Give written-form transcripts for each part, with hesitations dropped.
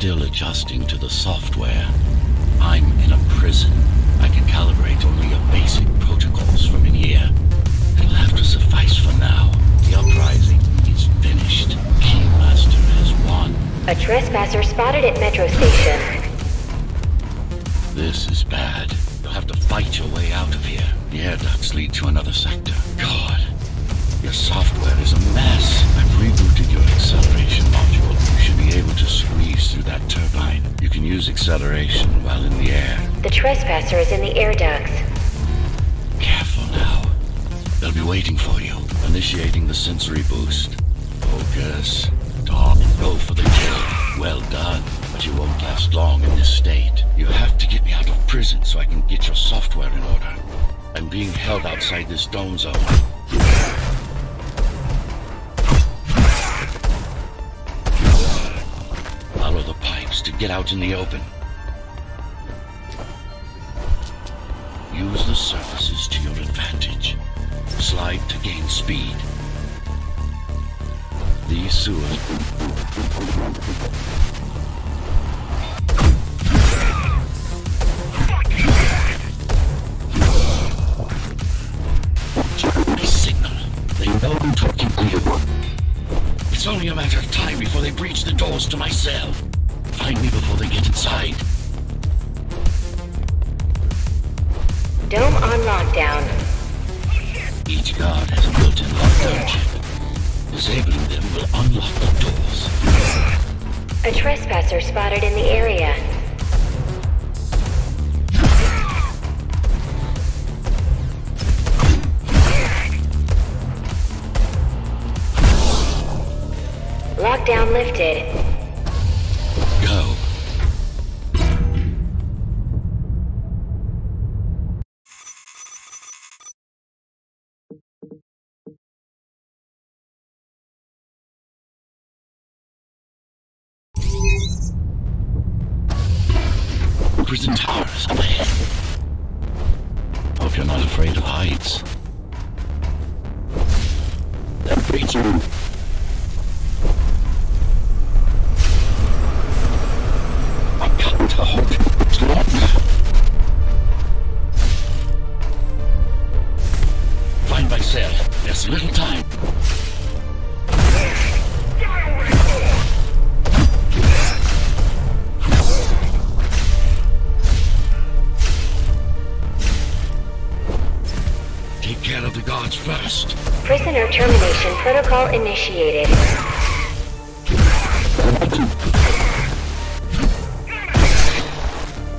still adjusting to the software. I'm in a prison. I can calibrate only your basic protocols from in here. It'll have to suffice for now. The uprising is finished. Keymaster has won. A trespasser spotted at Metro Station. This is bad. You'll have to fight your way out of here. The air ducts lead to another sector. God, your software is a mess. I've rebooted your acceleration module. You should be able to squeeze through that turbine. You can use acceleration while in the air. The trespasser is in the air ducts. Careful now. They'll be waiting for you. Initiating the sensory boost. Focus. Tom, go for the kill. Well done. But you won't last long in this state. You have to get me out of prison so I can get your software in order. I'm being held outside this dome zone. Follow the pipes to get out in the open. Use the surfaces to your advantage. Slide to gain speed. These sewers... My signal. They know I'm talking to you. It's only a matter of time before they breach the doors to my cell. Find me before they get inside. Dome on lockdown. Each guard has a built-in lockdown chip. Disabling them will unlock the doors. A trespasser spotted in the area. Lockdown lifted. Go. Prison towers up ahead. Hope you're not afraid of heights. That breach room. I can't hold it much longer. Find my cell. There's little time. Of the guards first. Prisoner termination protocol initiated.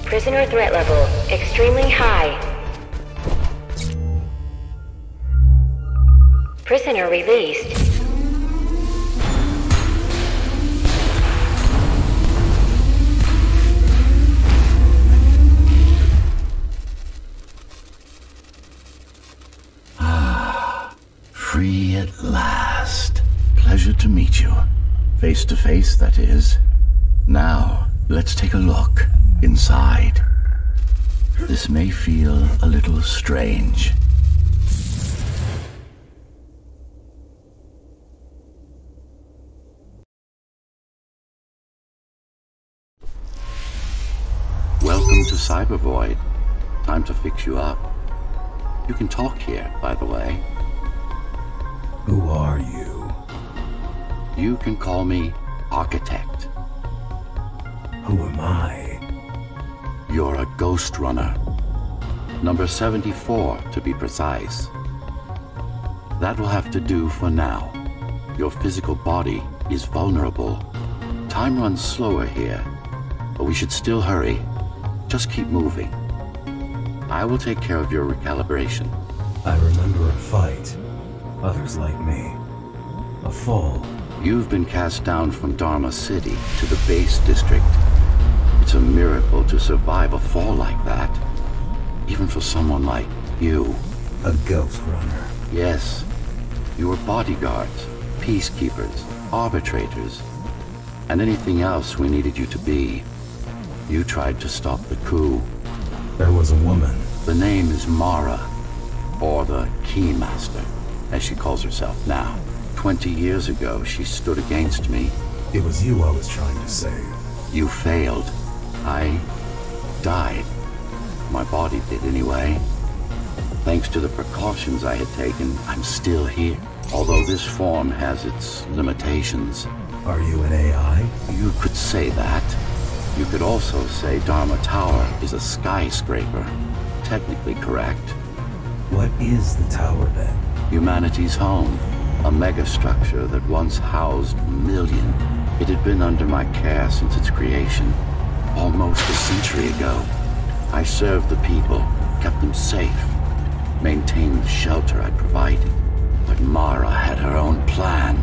Prisoner threat level extremely high. Prisoner released. Free at last. Pleasure to meet you. Face to face, that is. Now, let's take a look inside. This may feel a little strange. Welcome to Cybervoid. Time to fix you up. You can talk here, by the way. Who are you? You can call me Architect. Who am I? You're a Ghostrunner. Number 74, to be precise. That will have to do for now. Your physical body is vulnerable. Time runs slower here, but we should still hurry. Just keep moving. I will take care of your recalibration. I remember a fight. Others like me. A fall. You've been cast down from Dharma City to the base district. It's a miracle to survive a fall like that. Even for someone like you. A Ghostrunner. Yes. You were bodyguards, peacekeepers, arbitrators, and anything else we needed you to be. You tried to stop the coup. There was a woman. The name is Mara, or the Keymaster, as she calls herself now. 20 years ago, she stood against me. It was you I was trying to save. You failed. I died. My body did anyway. Thanks to the precautions I had taken, I'm still here. Although this form has its limitations. Are you an AI? You could say that. You could also say Dharma Tower is a skyscraper. Technically correct. What is the tower then? Humanity's home. A megastructure that once housed a million. It had been under my care since its creation. Almost a century ago. I served the people, kept them safe, maintained the shelter I provided. But Mara had her own plan.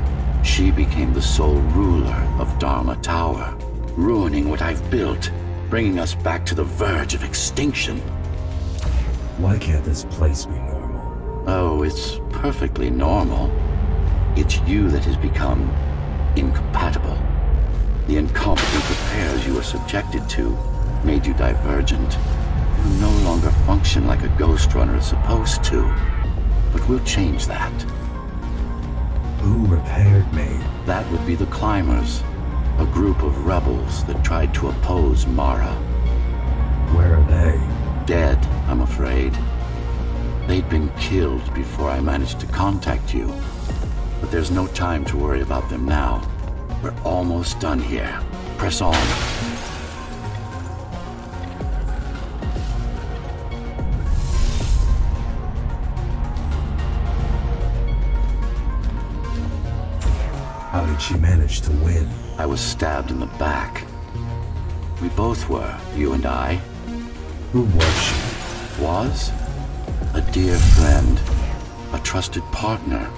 She became the sole ruler of Dharma Tower, ruining what I've built, bringing us back to the verge of extinction. Why can't this place be normal? Oh, it's perfectly normal. It's you that has become incompatible. The incompetence affairs you were subjected to made you divergent. You no longer function like a Ghostrunner is supposed to. But we'll change that. Who repaired me? That would be the Climbers, a group of rebels that tried to oppose Mara. Where are they? Dead, I'm afraid. They'd been killed before I managed to contact you. But there's no time to worry about them now. We're almost done here. Press on. How did she manage to win? I was stabbed in the back. We both were, you and I. Who was she? Was? A dear friend. A trusted partner.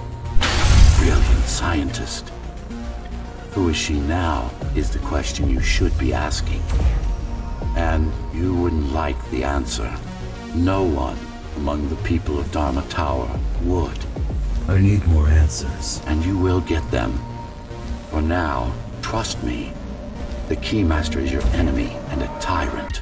Brilliant scientist. Who is she now is the question you should be asking. And you wouldn't like the answer. No one among the people of Dharma Tower would. I need more answers. And you will get them. For now, trust me. The Keymaster is your enemy and a tyrant.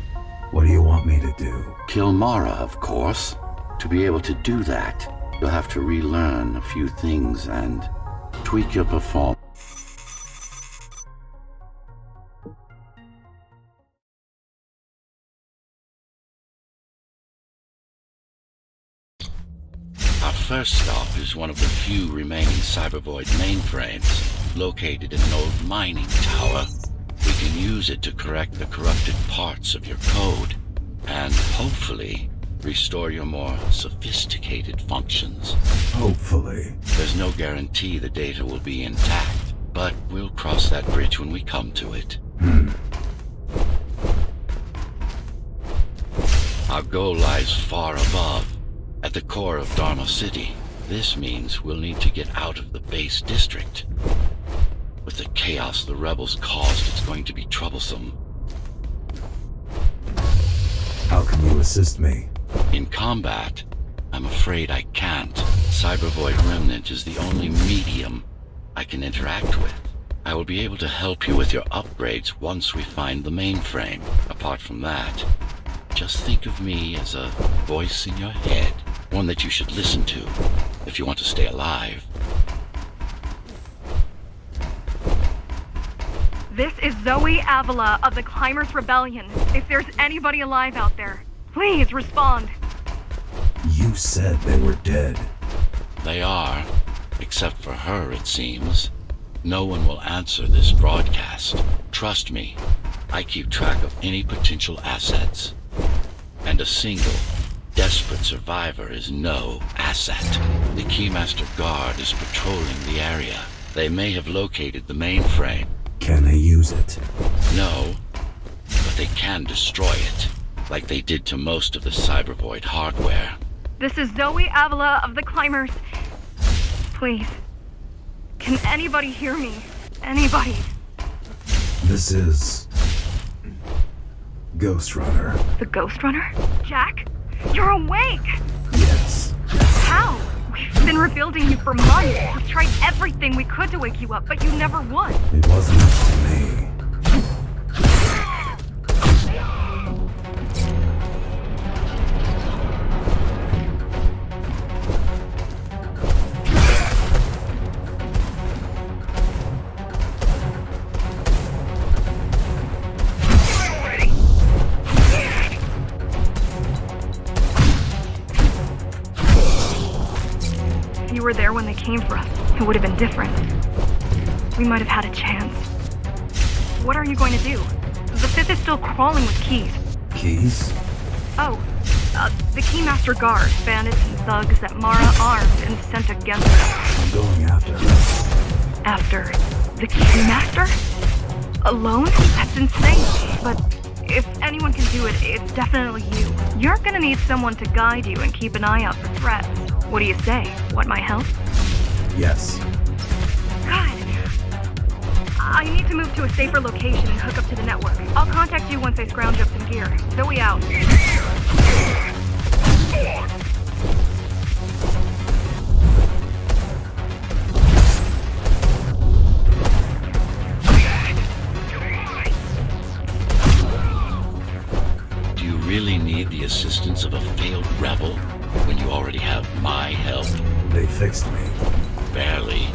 What do you want me to do? Kill Mara, of course. To be able to do that, you'll have to relearn a few things and tweak your performance. Our first stop is one of the few remaining Cybervoid mainframes. Located in an old mining tower. We can use it to correct the corrupted parts of your code, and hopefully, restore your more sophisticated functions. Hopefully. There's no guarantee the data will be intact, but we'll cross that bridge when we come to it. Our goal lies far above, at the core of Dharma City. This means we'll need to get out of the base district. With the chaos the rebels caused, it's going to be troublesome. How can you assist me? In combat, I'm afraid I can't. Cybervoid Remnant is the only medium I can interact with. I will be able to help you with your upgrades once we find the mainframe. Apart from that, just think of me as a voice in your head. One that you should listen to, if you want to stay alive. This is Zoe Avila of the Climbers Rebellion. If there's anybody alive out there, please respond. You said they were dead. They are, except for her, it seems. No one will answer this broadcast. Trust me, I keep track of any potential assets. And a single, desperate survivor is no asset. The Keymaster Guard is patrolling the area. They may have located the mainframe. Can they use it? No, but they can destroy it, like they did to most of the Cybervoid hardware. This is Zoe Avila of the Climbers. Please, can anybody hear me? Anybody? This is... Ghostrunner. The Ghostrunner? Jack? You're awake! Yes. How? We've been rebuilding you for months. We've tried everything we could to wake you up, but you never would. It wasn't up to me. If you were there when they came for us, it would have been different. We might have had a chance. What are you going to do? The Fifth is still crawling with keys. Keys? Oh, the Keymaster guard, bandits and thugs that Mara armed and sent against us. I'm going after her. After the Keymaster? Alone? That's insane. But if anyone can do it, it's definitely you. You're gonna need someone to guide you and keep an eye out for threats. What do you say? Want my help? Yes. Good. I need to move to a safer location and hook up to the network. I'll contact you once I scrounge up some gear. Zoe out. Really need the assistance of a failed rebel when you already have my help? They fixed me. Barely.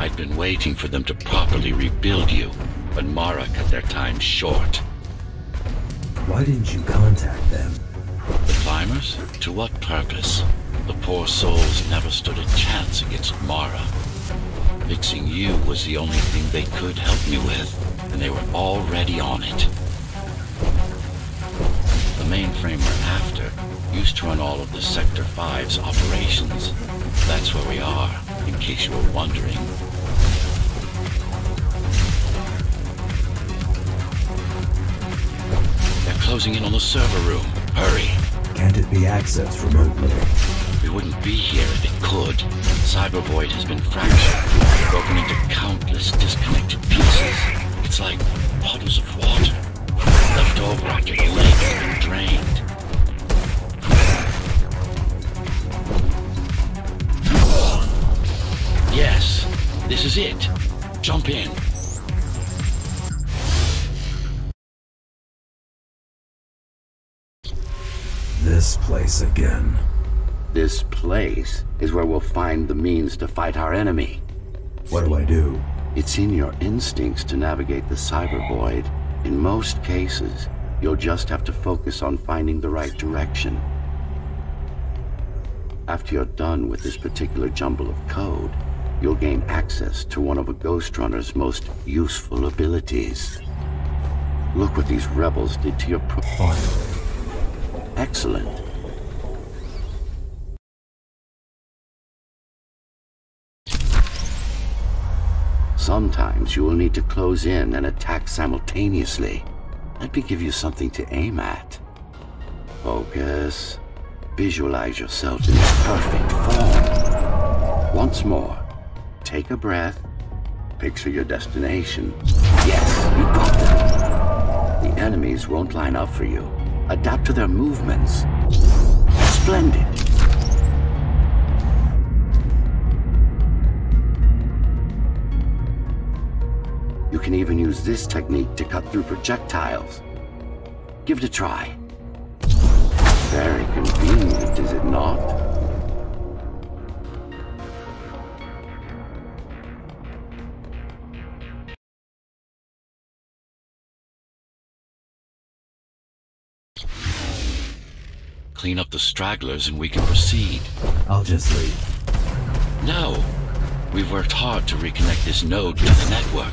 I'd been waiting for them to properly rebuild you, but Mara cut their time short. Why didn't you contact them? The climbers? To what purpose? The poor souls never stood a chance against Mara. Fixing you was the only thing they could help me with, and they were already on it. The mainframe we're after used to run all of the Sector 5's operations. That's where we are, in case you were wondering. They're closing in on the server room. Hurry. Can't it be accessed remotely? We wouldn't be here if it could. Cybervoid has been fractured, broken into countless disconnected pieces. It's like bottles of water. Left over after the lake has been drained. Yes, this is it. Jump in. This place again. This place is where we'll find the means to fight our enemy. What do I do? It's in your instincts to navigate the cyber void. In most cases, you'll just have to focus on finding the right direction. After you're done with this particular jumble of code, you'll gain access to one of a Ghostrunner's most useful abilities. Look what these rebels did to your profile. Excellent. Sometimes you will need to close in and attack simultaneously. Let me give you something to aim at. Focus. Visualize yourself in its perfect form. Once more. Take a breath. Picture your destination. Yes, you got them. The enemies won't line up for you. Adapt to their movements. Splendid. You can even use this technique to cut through projectiles. Give it a try. Very convenient, is it not? Clean up the stragglers and we can proceed. I'll just leave. No! We've worked hard to reconnect this node to the network.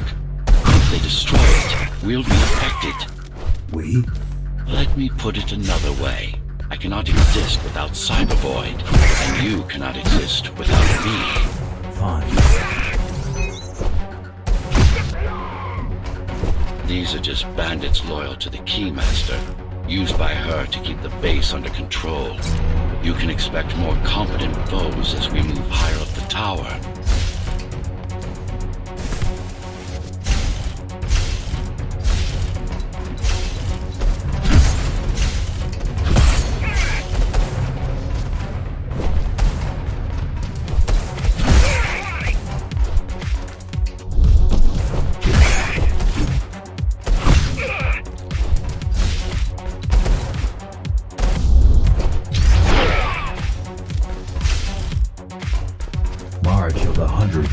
They destroy it, we'll be affected. We? Let me put it another way. I cannot exist without Cybervoid, and you cannot exist without me. Fine. These are just bandits loyal to the Keymaster, used by her to keep the base under control. You can expect more competent foes as we move higher up the tower.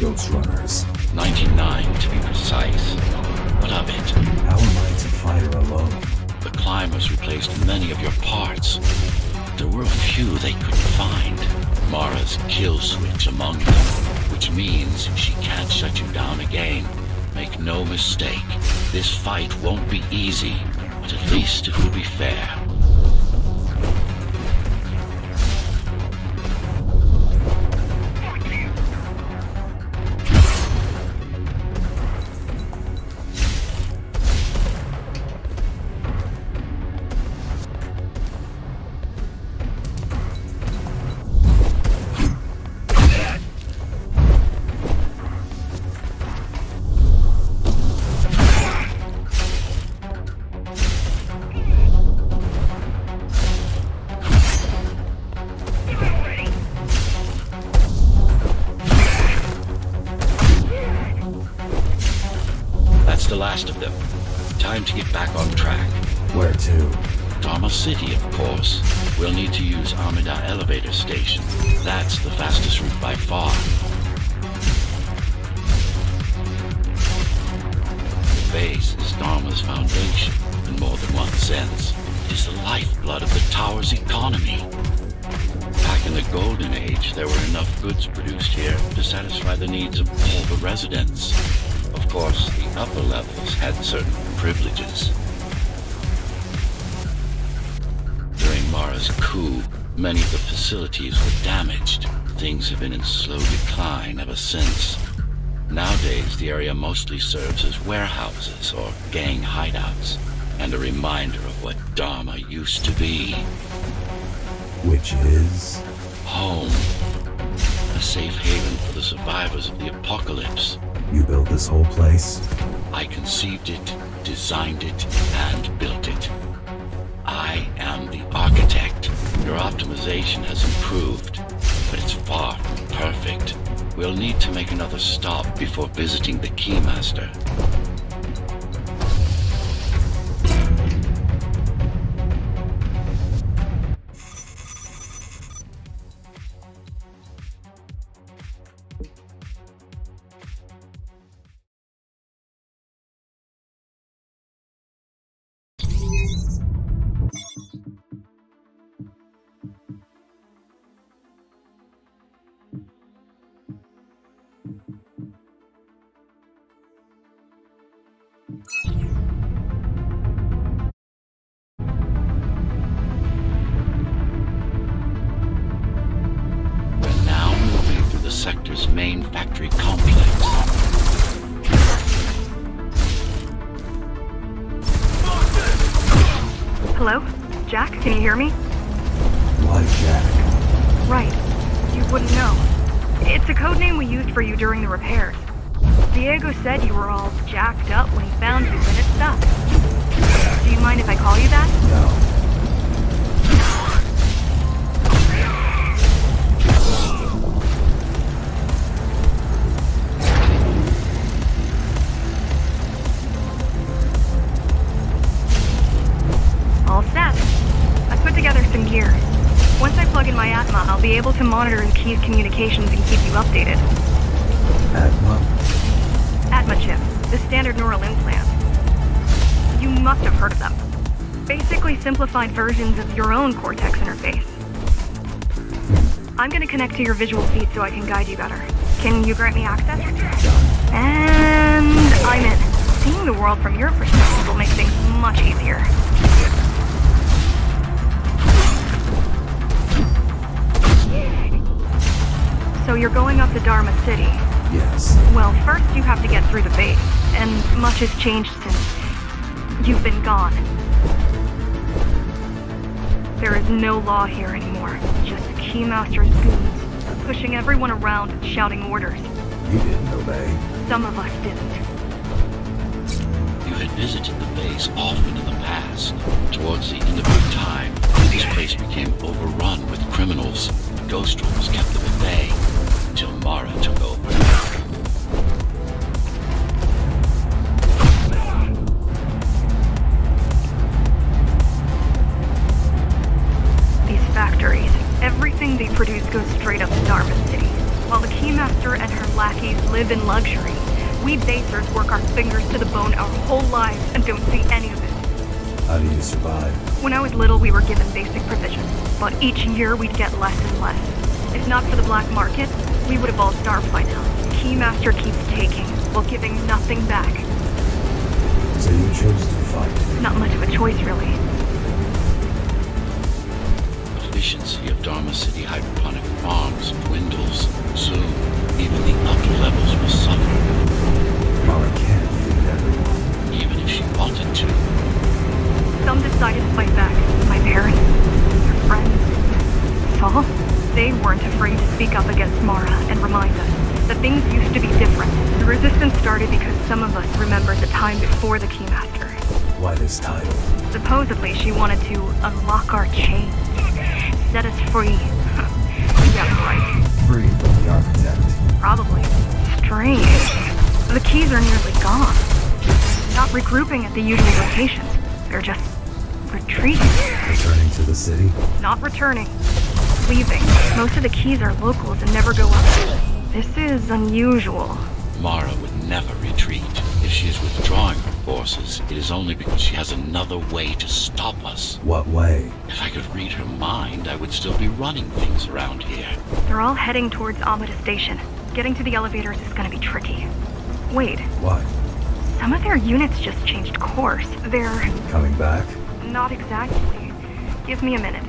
Ghostrunners. 99 to be precise. What of it? How am I to fire alone? The climbers replaced many of your parts. There were a few they couldn't find. Mara's kill switch among them, which means she can't shut you down again. Make no mistake, this fight won't be easy, but at least it will be fair. Things have been in slow decline ever since. Nowadays, the area mostly serves as warehouses or gang hideouts, and a reminder of what Dharma used to be. Which is? Home. A safe haven for the survivors of the apocalypse. You built this whole place? I conceived it, designed it, and built it. I am the architect. Your optimization has improved. But it's far from perfect. We'll need to make another stop before visiting the Keymaster. Monitoring key communications and keep you updated. Atma? Atma chip, the standard neural implant. You must have heard of them. Basically simplified versions of your own cortex interface. I'm going to connect to your visual feed so I can guide you better. Can you grant me access? And I'm in. Seeing the world from your perspective will make things much easier. So you're going up to Dharma City? Yes. Well, first you have to get through the base, and much has changed since you've been gone. There is no law here anymore, just Keymaster's goons, pushing everyone around and shouting orders. You didn't obey. Some of us didn't. You had visited the base often in the past. Towards the end of your time, this place became overrun with criminals. Ghostrunner kept them at bay until Mara took over. These factories, everything they produce goes straight up to Dharma City. While the Keymaster and her lackeys live in luxury, we basers work our fingers to the bone our whole lives and don't see any of it. How do you survive? When I was little, we were given basic provisions, but each year we'd get less and less. If not for the black market, we would have all starved by now. Keymaster keeps taking while giving nothing back. So you chose to fight? Not much of a choice, really. Efficiency of Dharma City hydroponic bombs dwindles. Soon, even the upper levels will suffer. Mara can't feed everyone. Even if she wanted to. Some decided to fight back. My parents, their friends, Saul. They weren't afraid to speak up against Mara and remind us that things used to be different. The resistance started because some of us remembered the time before the Keymaster. Why this time? Supposedly she wanted to unlock our chains. Set us free. Yeah, right. Free from the Architect. Probably. Strange. The keys are nearly gone. Not regrouping at the usual locations. They're just retreating. Returning to the city? Not returning. Leaving. Most of the keys are locals and never go up. This is unusual. Mara would never retreat. If she is withdrawing her forces, it is only because she has another way to stop us. What way? If I could read her mind, I would still be running things around here. They're all heading towards Amida Station. Getting to the elevators is going to be tricky. Wait. What? Some of their units just changed course. They're... coming back? Not exactly. Give me a minute.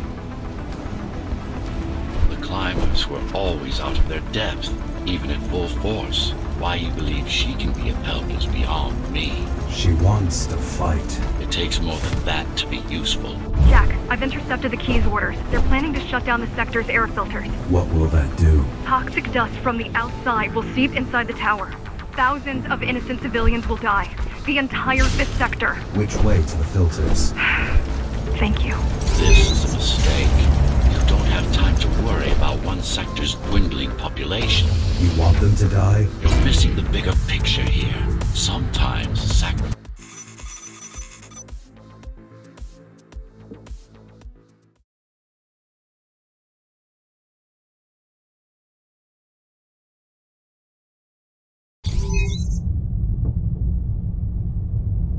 The Climbers were always out of their depth, even at full force. Why you believe she can be of help is beyond me. She wants to fight. It takes more than that to be useful. Jack, I've intercepted the keys orders. They're planning to shut down the sector's air filters. What will that do? Toxic dust from the outside will seep inside the tower. Thousands of innocent civilians will die. The entire fifth sector. Which way to the filters? Thank you. This is a mistake. Don't have time to worry about one sector's dwindling population. You want them to die? You're missing the bigger picture here. Sometimes sacrifice.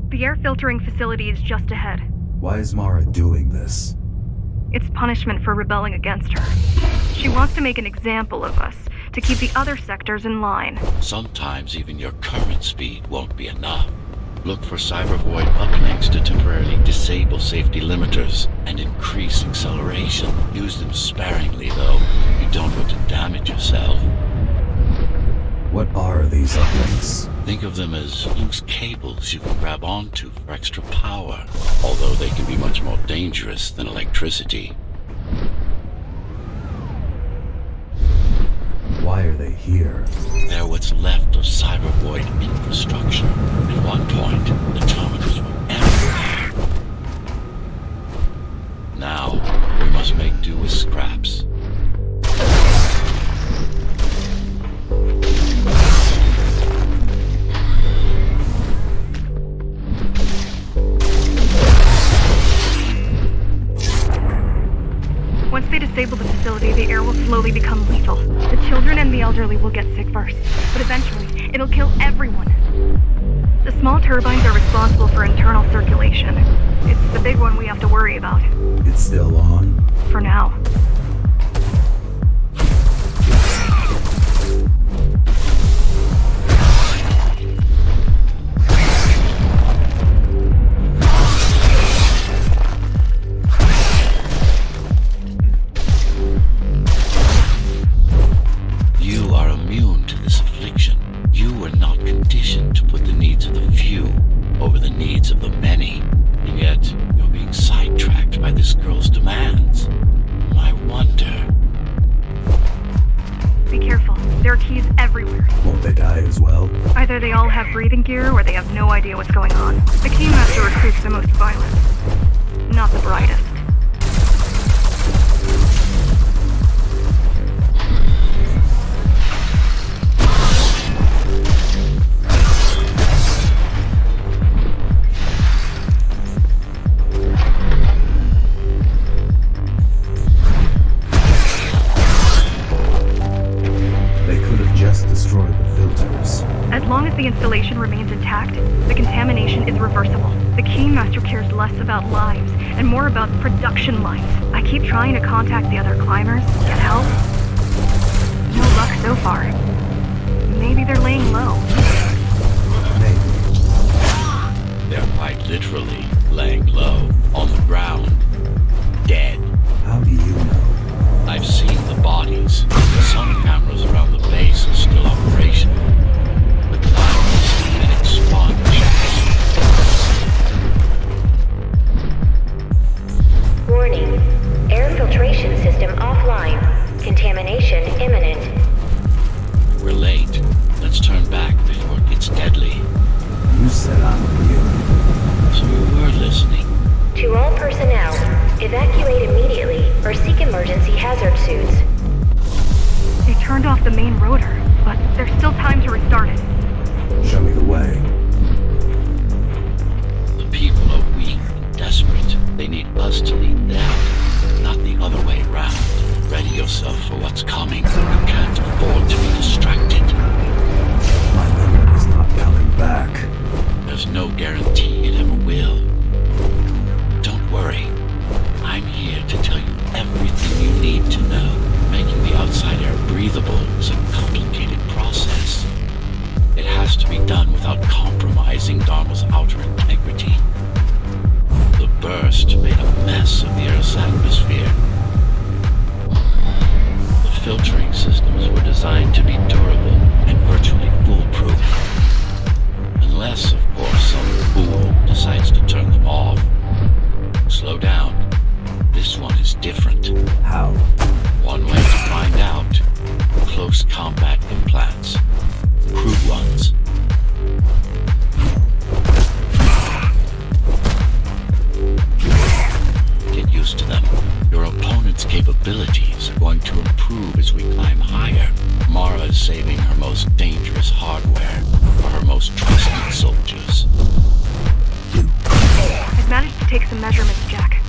The air filtering facility is just ahead. Why is Mara doing this? It's punishment for rebelling against her. She wants to make an example of us, to keep the other sectors in line. Sometimes even your current speed won't be enough. Look for Cybervoid uplinks to temporarily disable safety limiters and increase acceleration. Use them sparingly, though. You don't want to damage yourself. What are these uplinks? Think of them as loose cables you can grab onto for extra power, although they can be much more dangerous than electricity. Why are they here? They're what's left of Cybervoid infrastructure. At one point, the terminals were everywhere. Now, we must make do with scraps. Once they disable the facility, the air will slowly become lethal. The children and the elderly will get sick first, but eventually, it'll kill everyone. The small turbines are responsible for internal circulation. It's the big one we have to worry about. It's still on? For now. Breathing gear, or they have no idea what's going on. The Keymaster recruits the most violent, not the brightest. Installation remains intact, the contamination is reversible. The Keymaster cares less about lives and more about production lines. I keep trying to contact the other climbers, get help, Detonation imminent. We're late. Let's turn back before it gets deadly. You said I'm real. So you were listening. To all personnel, evacuate immediately or seek emergency hazard suits. They turned off the main rotor, but there's still time to restart it. Show me the way. The people are weak and desperate. They need us to lead them, not the other way around. Ready yourself for what's coming. You can't afford to be distracted. My number is not coming back. There's no guarantee it ever will. Don't worry. I'm here to tell you everything you need to know. Making the outside air breathable is a complicated process. It has to be done without compromising Dharma's outer integrity. The burst made a mess of the Earth's atmosphere. Filtering systems were designed to be durable and virtually foolproof. Unless, of course, some fool decides to turn them off. Slow down. This one is different. How? One way to find out. Close combat implants. Crude ones. Get used to them. Your opponent's capabilities are going to improve as we climb higher. Mara is saving her most dangerous hardware for her most trusted soldiers. I've managed to take some measurements, Jack.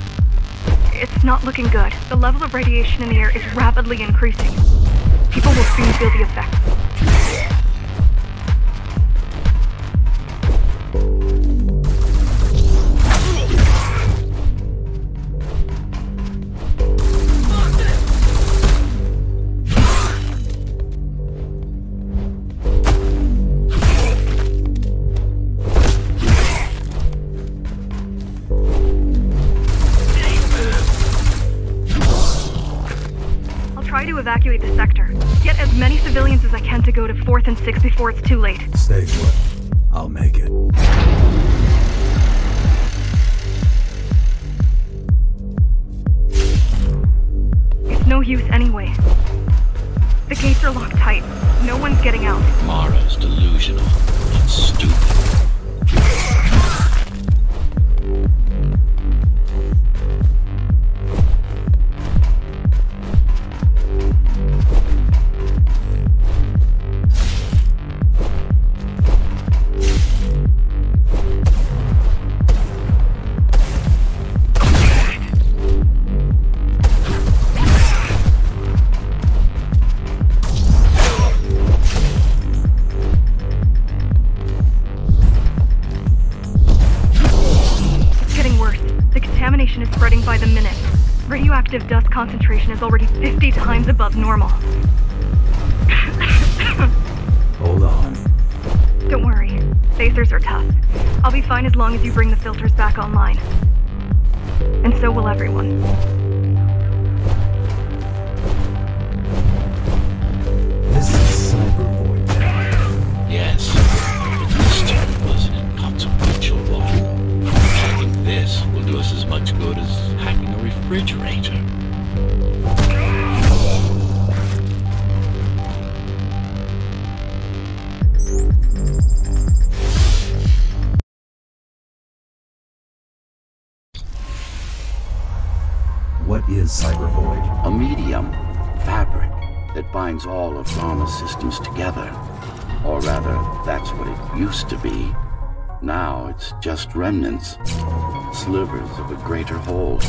It's not looking good. The level of radiation in the air is rapidly increasing. People will soon feel the effects. Evacuate the sector. Get as many civilians as I can to go to 4th and 6th before it's too late. Stay put. I'll make it. It's no use anyway. The gates are locked tight. No one's getting out. Mara's delusional and stupid. Radioactive dust concentration is already 50 times above normal. Hold on. Don't worry. Phasers are tough. I'll be fine as long as you bring the filters back online. And so will everyone. This is Cybervoid. Yes. But this turn was an inconsequential one. Hacking this will do us as much good as hacking a refrigerator. What is Cybervoid? A medium, fabric, that binds all of Dharma's systems together. Or rather, that's what it used to be. Now it's just remnants, slivers of a greater whole.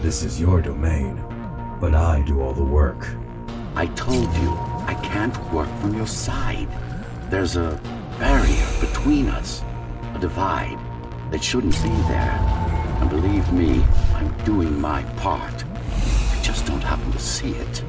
This is your domain, but I do all the work. I told you, I can't work from your side. There's a barrier between us, a divide that shouldn't be there. And believe me, I'm doing my part. I just don't happen to see it.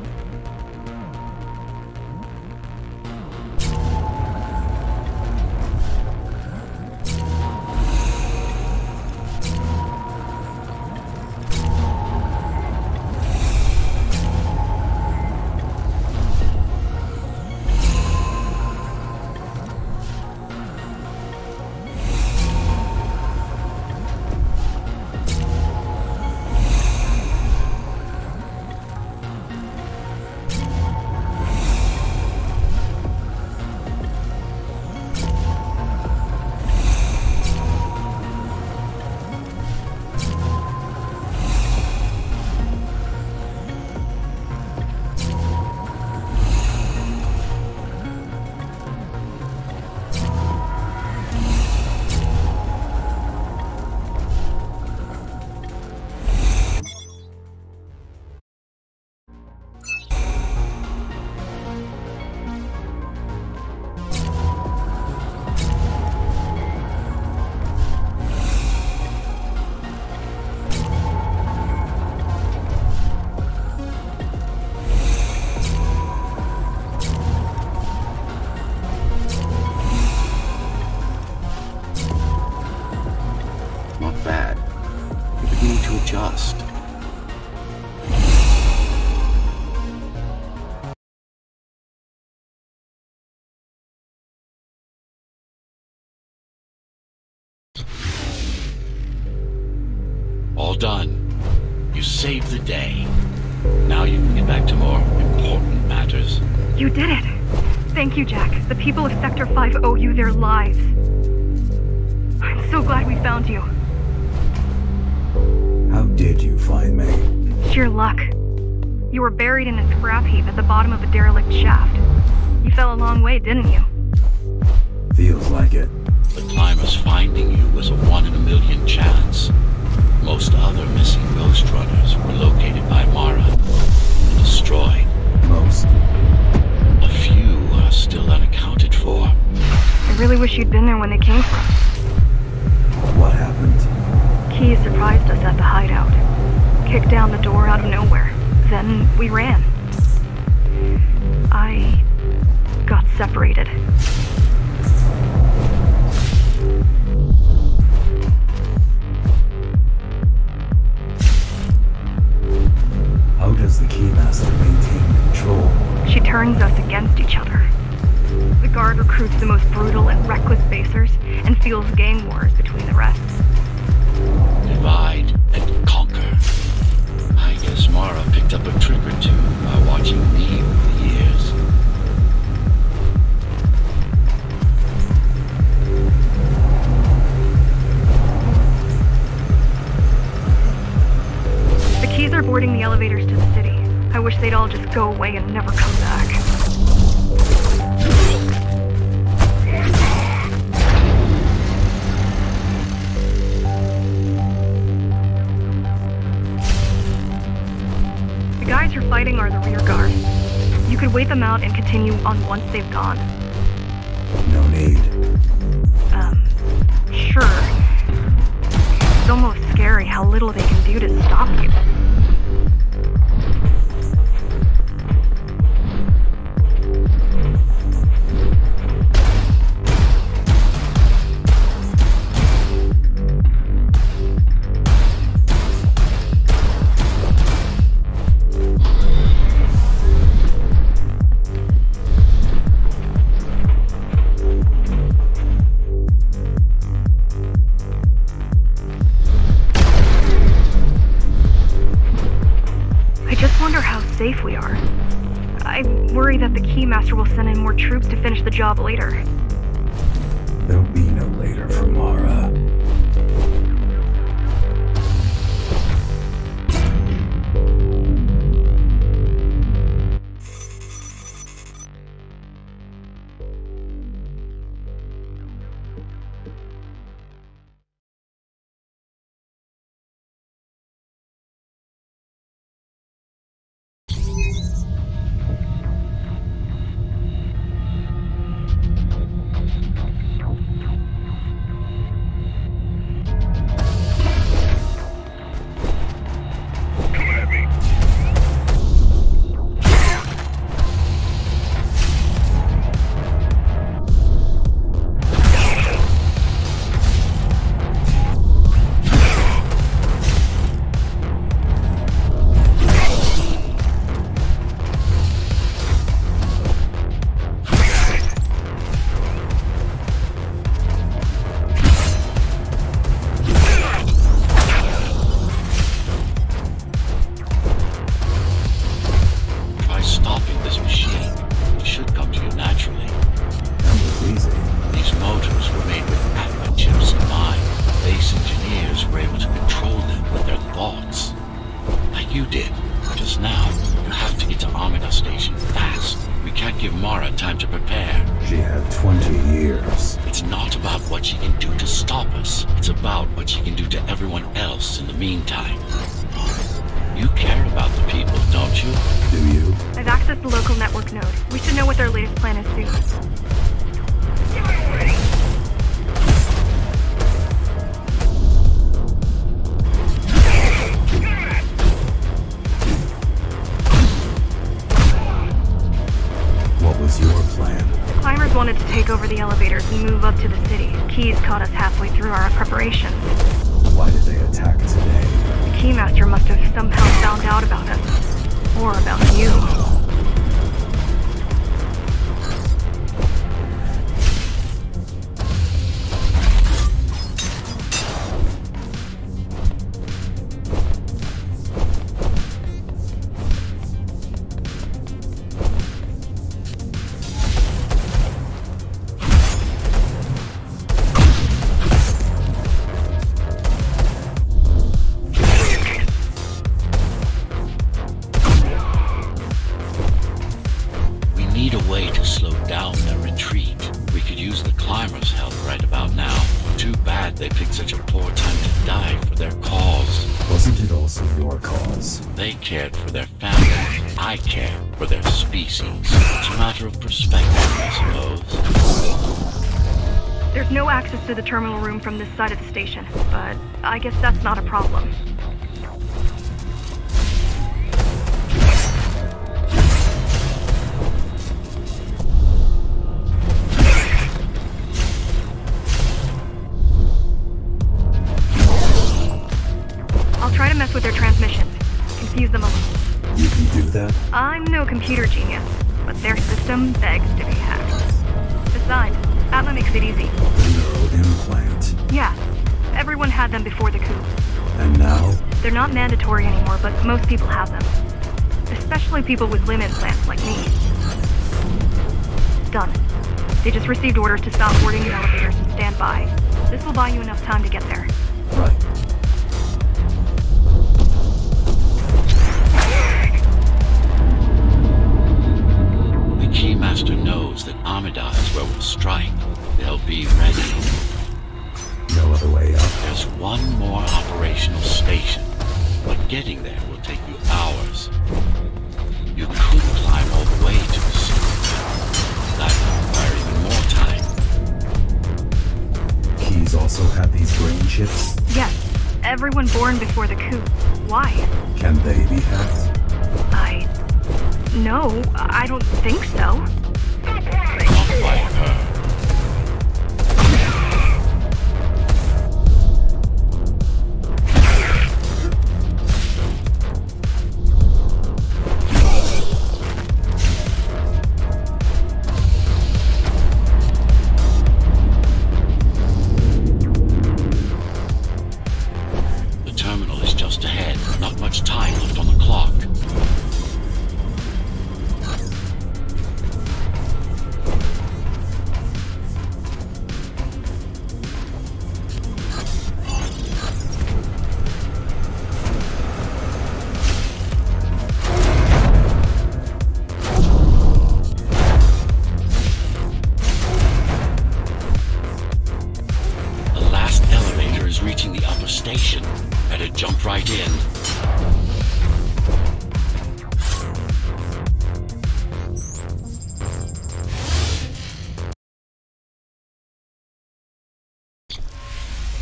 You saved the day. Now you can get back to more important matters. You did it. Thank you, Jack. The people of Sector 5 owe you their lives. I'm so glad we found you. How did you find me? Sheer luck. You were buried in a scrap heap at the bottom of a derelict shaft. You fell a long way, didn't you? Feels like it. The Climbers finding you was a 1 in a million chance. Most other missing Ghostrunners were located by Mara and destroyed. Most? A few are still unaccounted for. I really wish you'd been there when they came from. What happened? Key surprised us at the hideout. Kicked down the door out of nowhere. Then we ran. I got separated. How does the Keymaster maintain control? She turns us against each other. The guard recruits the most brutal and reckless basers and fuels gang wars between the rest. Divide and conquer. I guess Mara picked up a trick or two by watching me over the years. Keys are boarding the elevators to the city. I wish they'd all just go away and never come back. The guys you're fighting are the rear guard. You could wait them out and continue on once they've gone. No need. Sure. It's almost scary how little they can do to stop you. Keymaster will send in more troops to finish the job later. There'll be no later for Mara. they picked such a poor time to die for their cause. Wasn't it also your cause? They cared for their family. I care for their species. It's a matter of perspective, I suppose. There's no access to the terminal room from this side of the station, but I guess that's not a problem. With their transmission. Confuse them a little. You can do that? I'm no computer genius, but their system begs to be hacked. Besides, Atma makes it easy. The neural implant. Yeah. Everyone had them before the coup. And now? They're not mandatory anymore, but most people have them. Especially people with limb implants like me. Done. They just received orders to stop boarding the elevators and stand by. This will buy you enough time to get there. Right. Keymaster knows that Amida is where we'll strike. They'll be ready. No other way up. There's one more operational station, but getting there will take you hours. You could climb all the way to the city. That would require even more time. Keys also had these brain chips? Yes. Everyone born before the coup. Why? Can they be hacked? No, I don't think so. Not by her. The terminal is just ahead. Not much time left on the clock.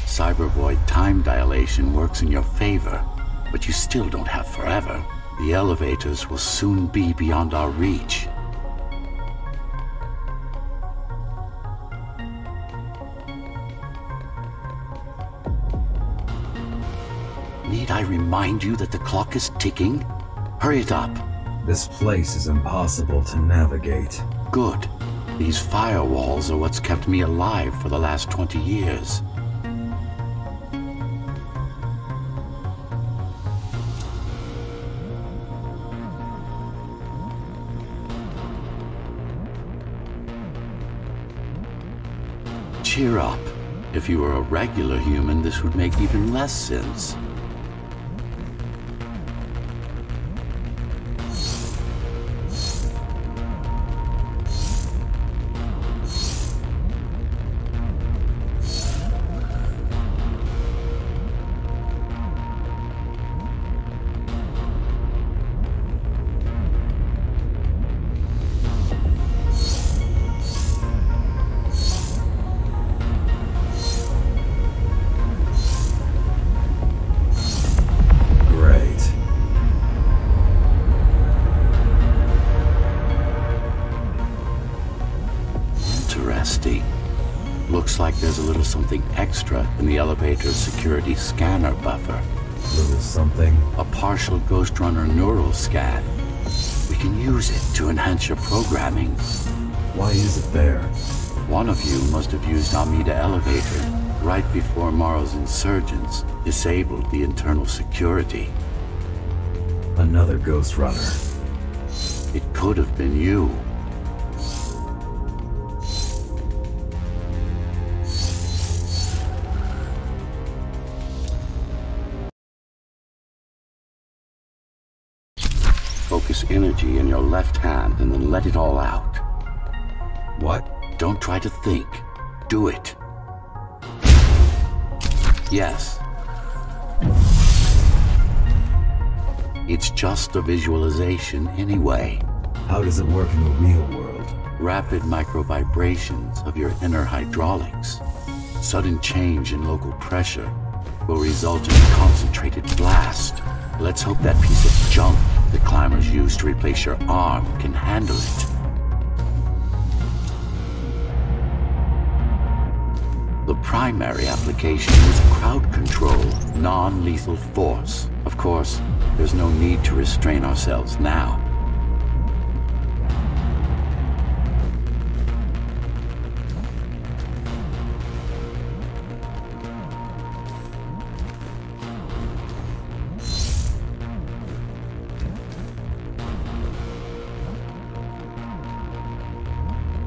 Cybervoid time dilation works in your favor, but you still don't have forever. The elevators will soon be beyond our reach. Need I remind you that the clock is ticking? Hurry it up. This place is impossible to navigate. Good. These firewalls are what's kept me alive for the last 20 years. Cheer up. If you were a regular human, this would make even less sense. Something extra in the elevator's security scanner buffer. Little something? A partial Ghostrunner neural scan. We can use it to enhance your programming. Why is it there? One of you must have used Amida Elevator right before Mara's insurgents disabled the internal security. Another Ghostrunner. It could have been you. Energy in your left hand and then let it all out. What? Don't try to think. Do it. Yes. It's just a visualization anyway. How does it work in the real world? Rapid micro-vibrations of your inner hydraulics. Sudden change in local pressure will result in a concentrated blast. Let's hope that piece of junk the climbers use to replace your arm can handle it. The primary application is crowd control, non-lethal force. Of course, there's no need to restrain ourselves now.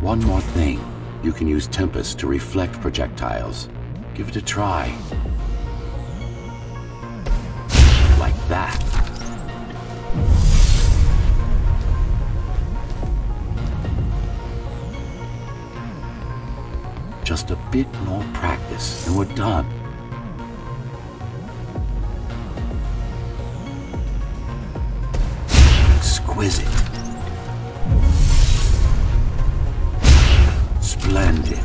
One more thing. You can use Tempest to reflect projectiles. Give it a try. Like that. Just a bit more practice and we're done. Exquisite. Splendid.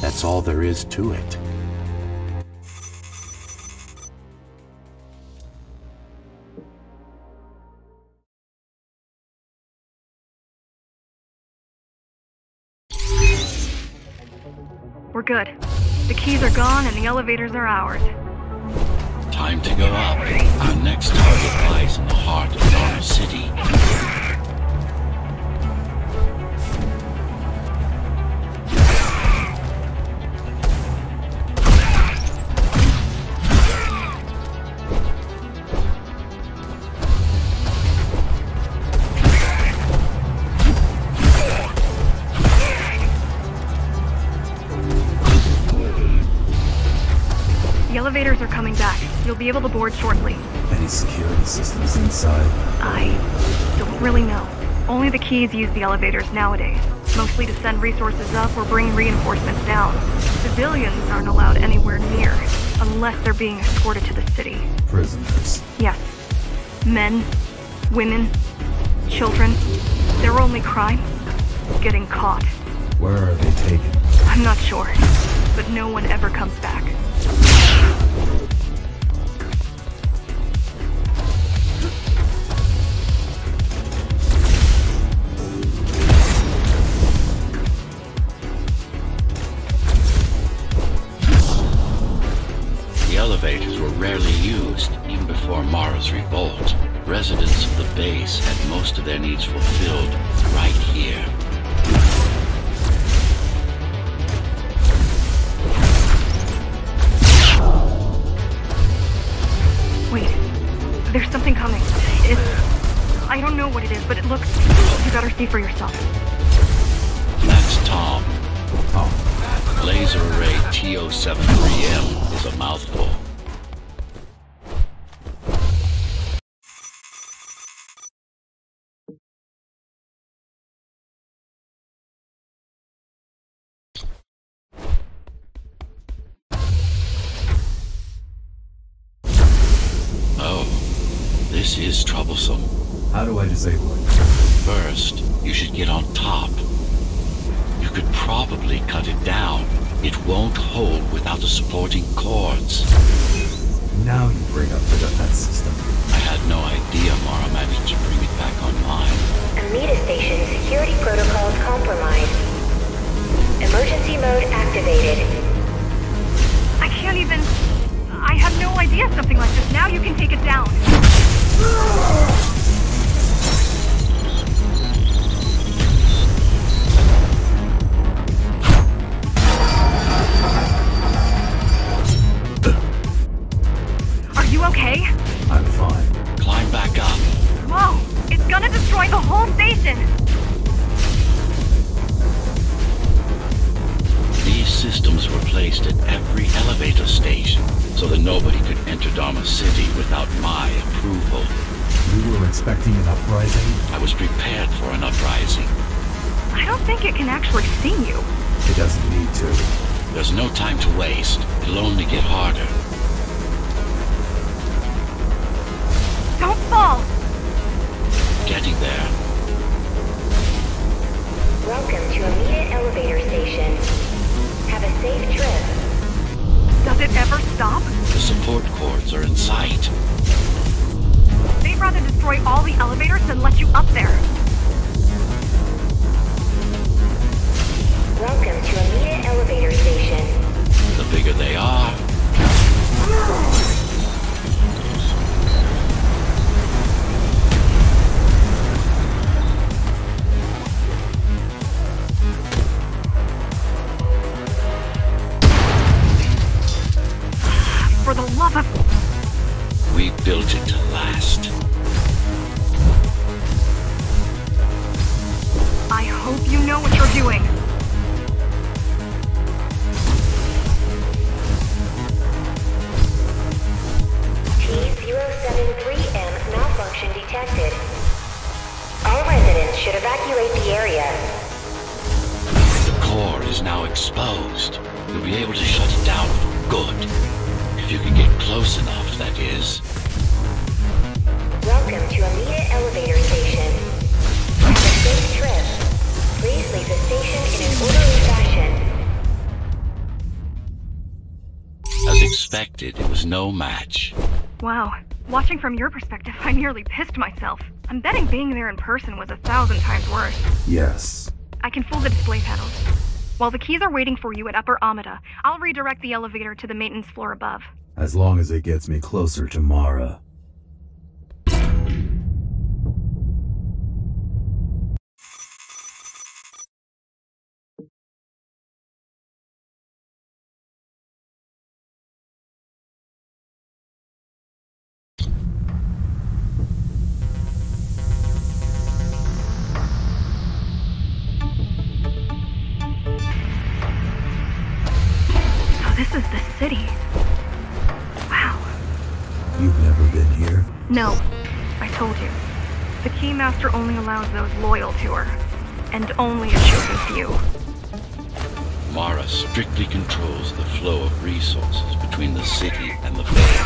That's all there is to it. Good. The keys are gone and the elevators are ours. Time to go up. Our next target lies in the heart of Dharma City. Are coming back. You'll be able to board shortly. Any security systems inside? I don't really know. Only the keys use the elevators nowadays, mostly to send resources up or bring reinforcements down. Civilians aren't allowed anywhere near, unless they're being escorted to the city. Prisoners? Yes. Men, women, children. Their only crime? Getting caught. Where are they taken? I'm not sure, but no one ever comes back. Revolt, residents of the base had most of their needs fulfilled right here. Wait, there's something coming. It's... I don't know what it is, but it looks... You better see for yourself. That's Tom. Oh. Laser Array T073M is a mouthful. How do I disable it? First, you should get on top. You could probably cut it down. It won't hold without the supporting cords. Now you bring up the defense system. I had no idea Mara managed to bring it back online. Amida Station security protocols compromised. Emergency mode activated. I can't even... I have no idea something like this. Now you can take it down. Okay? I'm fine. Climb back up. Whoa! It's gonna destroy the whole station! systems were placed at every elevator station so that nobody could enter Dharma City without my approval. You were expecting an uprising? I was prepared for an uprising. I don't think it can actually see you. It doesn't need to. There's no time to waste. It'll only get harder. Don't fall! Getting there. Welcome to Amida Elevator Station. Have a safe trip. Does it ever stop? The support cords are in sight. They'd rather destroy all the elevators than let you up there. Welcome to Amida Elevator Station. The bigger they are... For the love of... We built it to last. I hope you know what you're doing. T073M malfunction detected. All residents should evacuate the area. The core is now exposed. You'll be able to shut it down for good. If you can get close enough, that is. Welcome to Amida Elevator Station. Have a safe trip. Please leave the station in an orderly fashion. As expected, it was no match. Wow. Watching from your perspective, I nearly pissed myself. I'm betting being there in person was 1,000 times worse. Yes. I can fool the display panels. While the keys are waiting for you at Upper Amida, I'll redirect the elevator to the maintenance floor above. As long as it gets me closer to Mara. No, I told you. The Keymaster only allows those loyal to her, and only a chosen few. Mara strictly controls the flow of resources between the city and the base.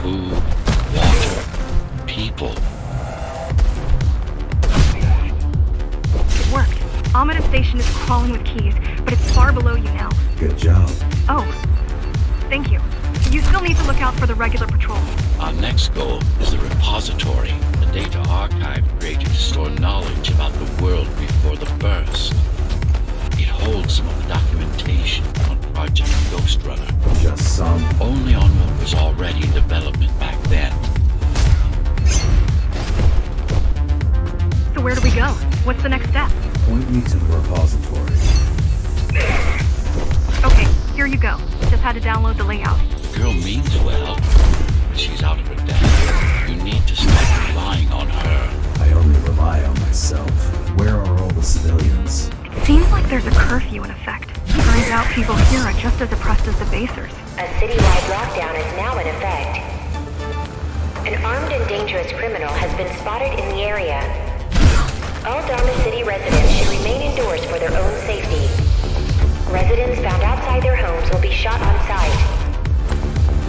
Food, water, people. It worked. Amida Station is crawling with keys, but it's far below you now. Good job. Oh, thank you. You still need to look out for the regular patrol. Our next goal is the repository, a data archive created to store knowledge about the world before the burst. It holds some of the documentation on Project Ghostrunner. Just some? Only on what was already in development back then. So where do we go? What's the next step? Point me to the repository. Okay, here you go. Just had to download the layout. The girl means well, but she's out of her depth. You need to stop relying on her. I only rely on myself. Where are all the civilians? It seems like there's a curfew in effect. Turns out people here are just as oppressed as the basers. A citywide lockdown is now in effect. An armed and dangerous criminal has been spotted in the area. All Dharma City residents should remain indoors for their own safety. Residents found outside their homes will be shot on sight.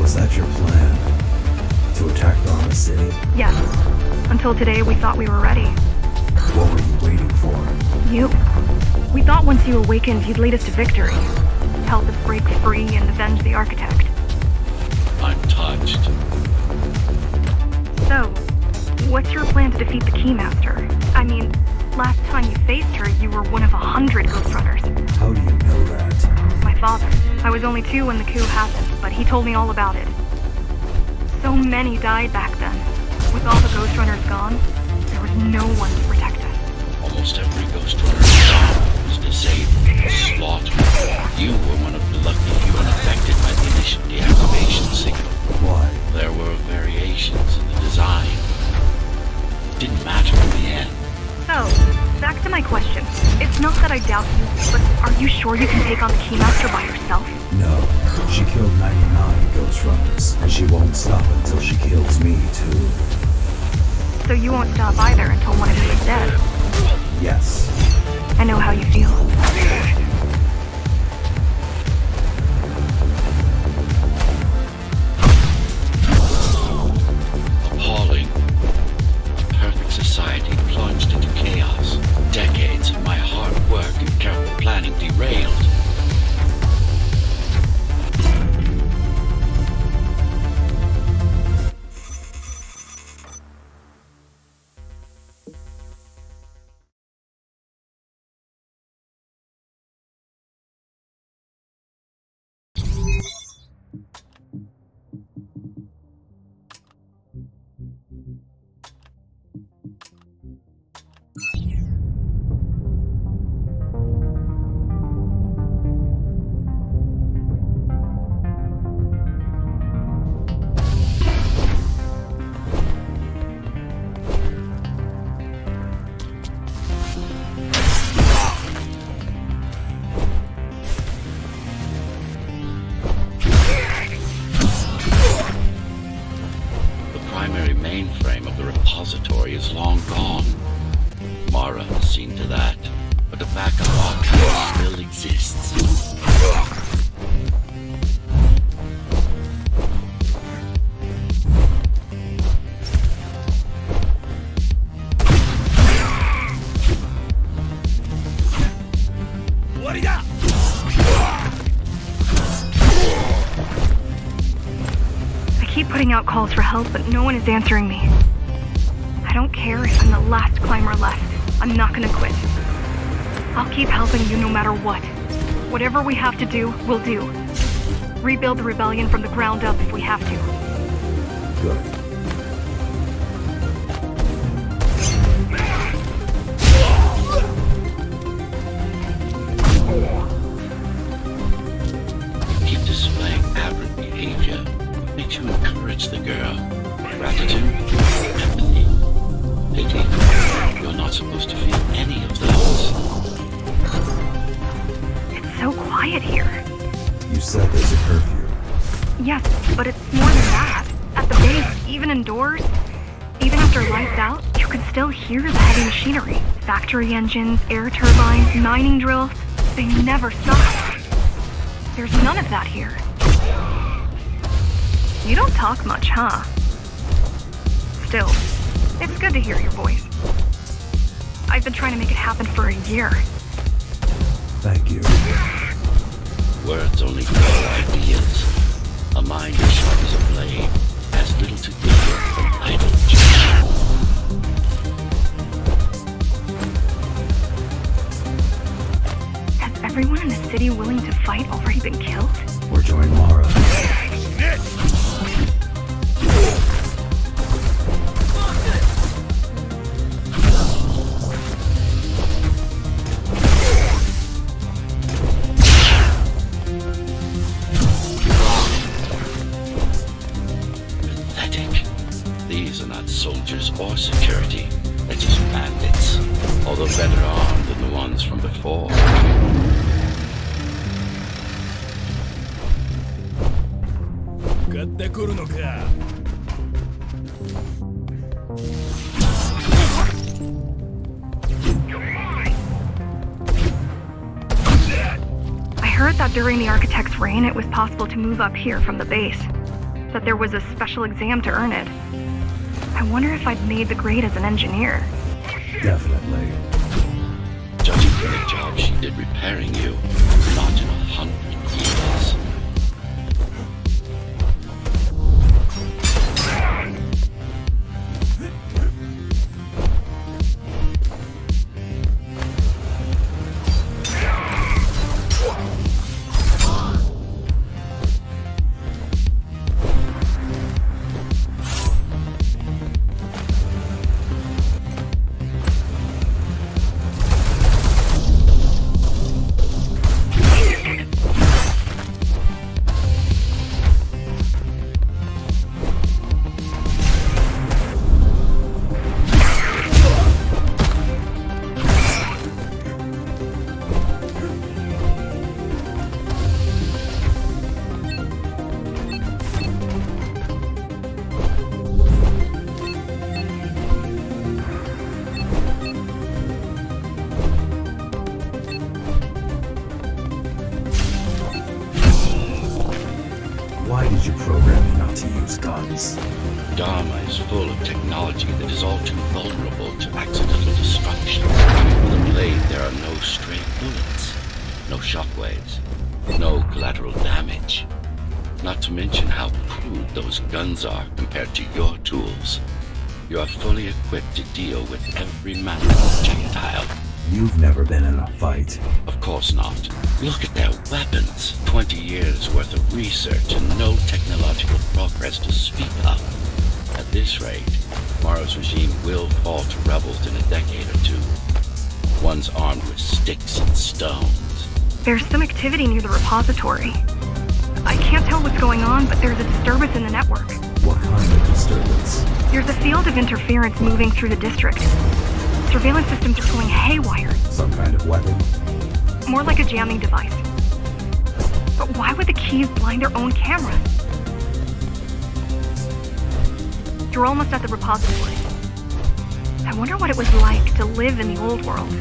Was that your plan? To attack Dharma City? Yeah. Until today, we thought we were ready. What were you waiting for? You. We thought once you awakened, you'd lead us to victory. Help us break free and avenge the Architect. I'm touched. So, what's your plan to defeat the Keymaster? I mean, last time you faced her, you were one of 100 Ghostrunners. How do you know that? My father. I was only 2 when the coup happened. But he told me all about it. So many died back then. With all the Ghostrunners gone, there was no one to protect us. Almost every Ghostrunner was disabled, slaughtered. You were one of the lucky few unaffected by the initial deactivation signal. Why? There were variations in the design. It didn't matter in the end. So, back to my question. It's not that I doubt you, but Are you sure you can take on the Keymaster by herself? No. She killed 99 Ghostrunners, and she won't stop until she kills me, too. So you won't stop either until one of you is dead? Yes. I know how you feel. Appalling. Perfect society plunged into chaos. Decades of my hard work and careful planning derailed. Out calls for help, but no one is answering me. I don't care if I'm the last climber left. I'm not gonna quit. I'll keep helping you no matter what. Whatever we have to do, we'll do. Rebuild the rebellion from the ground up if we have to. Good. Engines, air turbines, mining drills, they never stop. There's none of that here. You don't talk much, huh? Still, it's good to hear your voice. I've been trying to make it happen for a year. Thank you. Words only grow ideas. A mind as sharp as a blade, has little to do with an idle gesture. Everyone in the city willing to fight already been killed? We're joining Mara. Pathetic. These are not soldiers or security. They're just bandits. Although better armed than the ones from before. I heard that during the Architect's reign, it was possible to move up here from the base. That there was a special exam to earn it. I wonder if I'd made the grade as an engineer. Definitely. Judging from the job she did repairing you, not in 100 years. programmed not to use guns. Dharma is full of technology that is all too vulnerable to accidental destruction. With a blade, there are no stray bullets, no shockwaves, no collateral damage. Not to mention how crude those guns are compared to your tools. You are fully equipped to deal with every manner of projectile. You've never been in a fight. Of course not. Look at their weapons. 20 years worth of research and no technological progress to speak of. At this rate, Mara's regime will fall to rebels in a decade or two. One's armed with sticks and stones. There's some activity near the repository. I can't tell what's going on, but there's a disturbance in the network. What kind of disturbance? There's a field of interference moving through the district. Surveillance systems are going haywire. Some kind of weapon? More like a jamming device. But why would the keys blind their own cameras? You're almost at the repository. I wonder what it was like to live in the old world.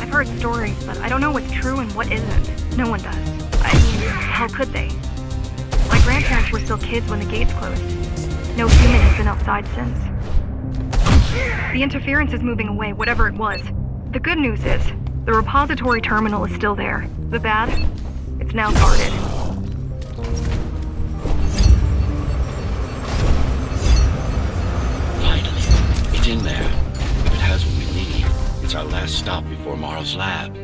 I've heard stories, but I don't know what's true and what isn't. No one does. I mean, how could they? My grandparents were still kids when the gates closed. No human has been outside since. The interference is moving away, whatever it was. The good news is, the repository terminal is still there. The bad? It's now guarded. Finally, it's in there. If it has what we need, it's our last stop before Mara's lab.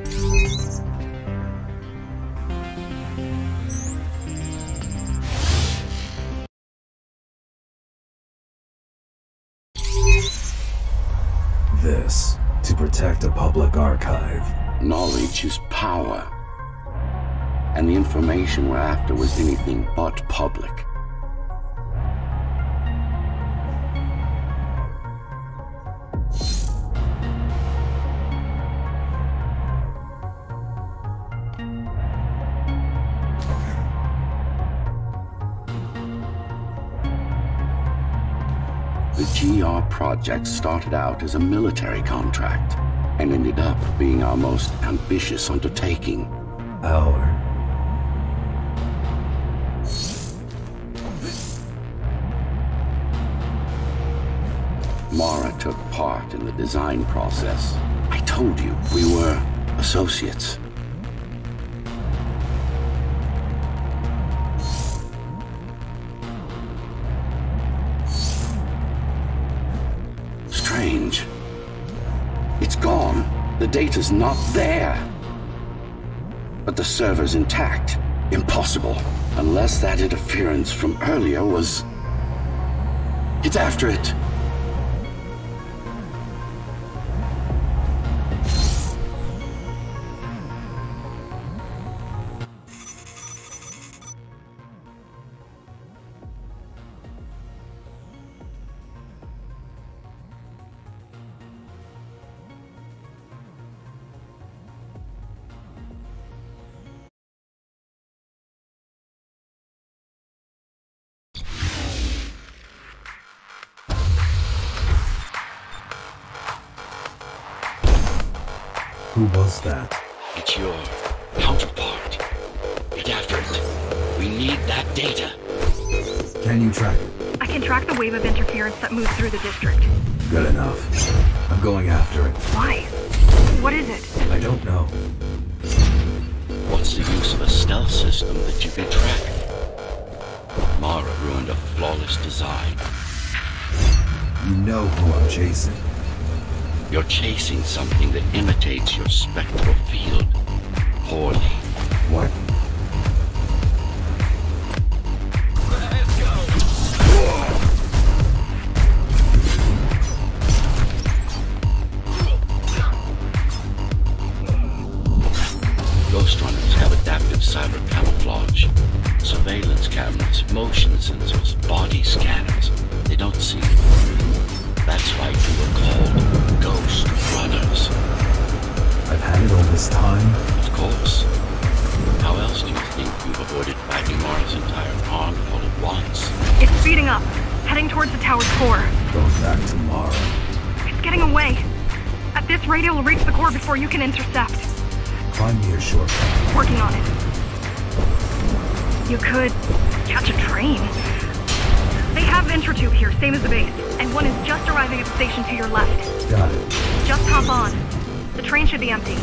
This, to protect a public archive. Knowledge is power. And the information we're after was anything but public. The GR project started out as a military contract and ended up being our most ambitious undertaking. Mara took part in the design process. I told you, we were associates. Strange. It's gone. The data's not there. But the server's intact. Impossible. Unless that interference from earlier was... It's after it. Who was that? It's your counterpart. Get after it. We need that data. Can you track it? I can track the wave of interference that moves through the district. Good enough. I'm going after it. Why? What is it? I don't know. What's the use of a stealth system that you can track? Mara ruined a flawless design. You know who I'm chasing. You're chasing something that imitates your spectral field poorly. What? Let's go! Ghostrunners have adaptive cyber camouflage. Surveillance cameras, motion sensors, body scanners. They don't see it. That's why you were called Ghostrunners. I've had it all this time. Of course. How else do you think you've avoided fighting Mara's entire arm all at once? It's speeding up, heading towards the Tower Core. Go back to Mara. It's getting away. At this rate, it'll reach the core before you can intercept. Climb me a shortcut. Working on it. You could catch a train. They have Venture Tube here, same as the base, and one is just arriving at the station to your left. Got it. Just hop on. The train should be empty.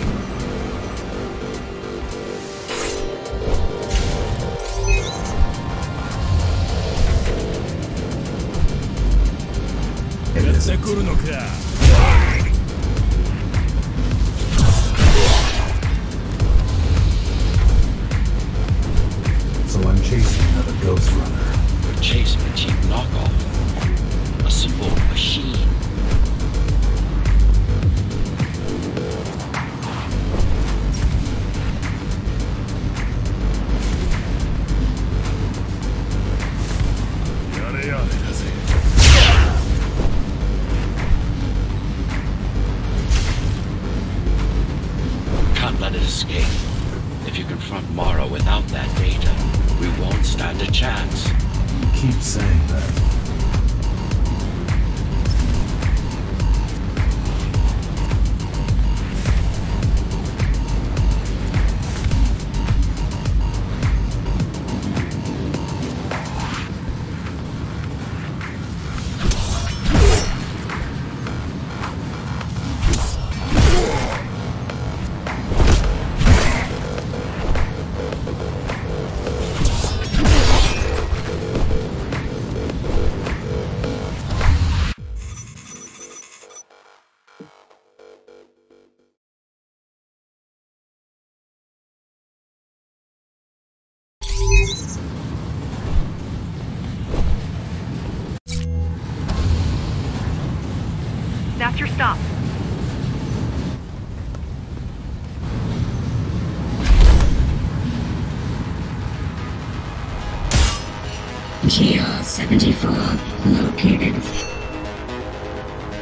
So I'm chasing another Ghostrunner. We're chasing a cheap knockoff. A simple machine. That's your stop. GR-74 located.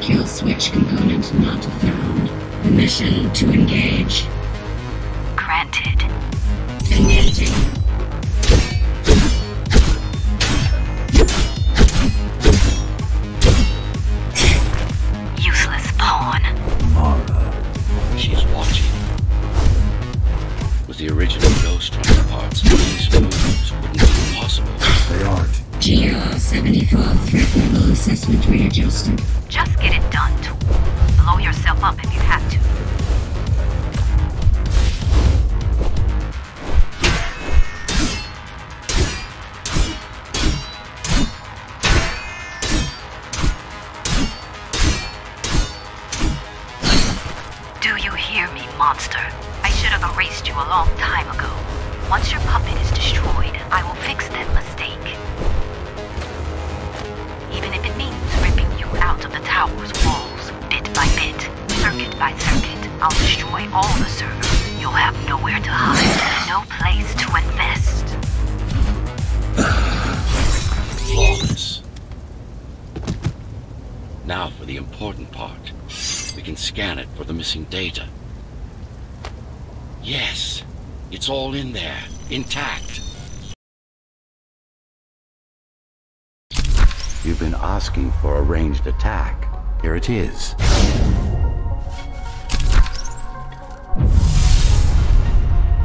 Kill switch component not found. Permission to engage. Granted. Engaging. The original Ghostrunner parts of these moves wouldn't be possible. They aren't. GR-74 threat level assessment readjusted. Just get it done, Tool. Blow yourself up if you have to. Data. Yes, it's all in there, intact. You've been asking for a ranged attack. Here it is.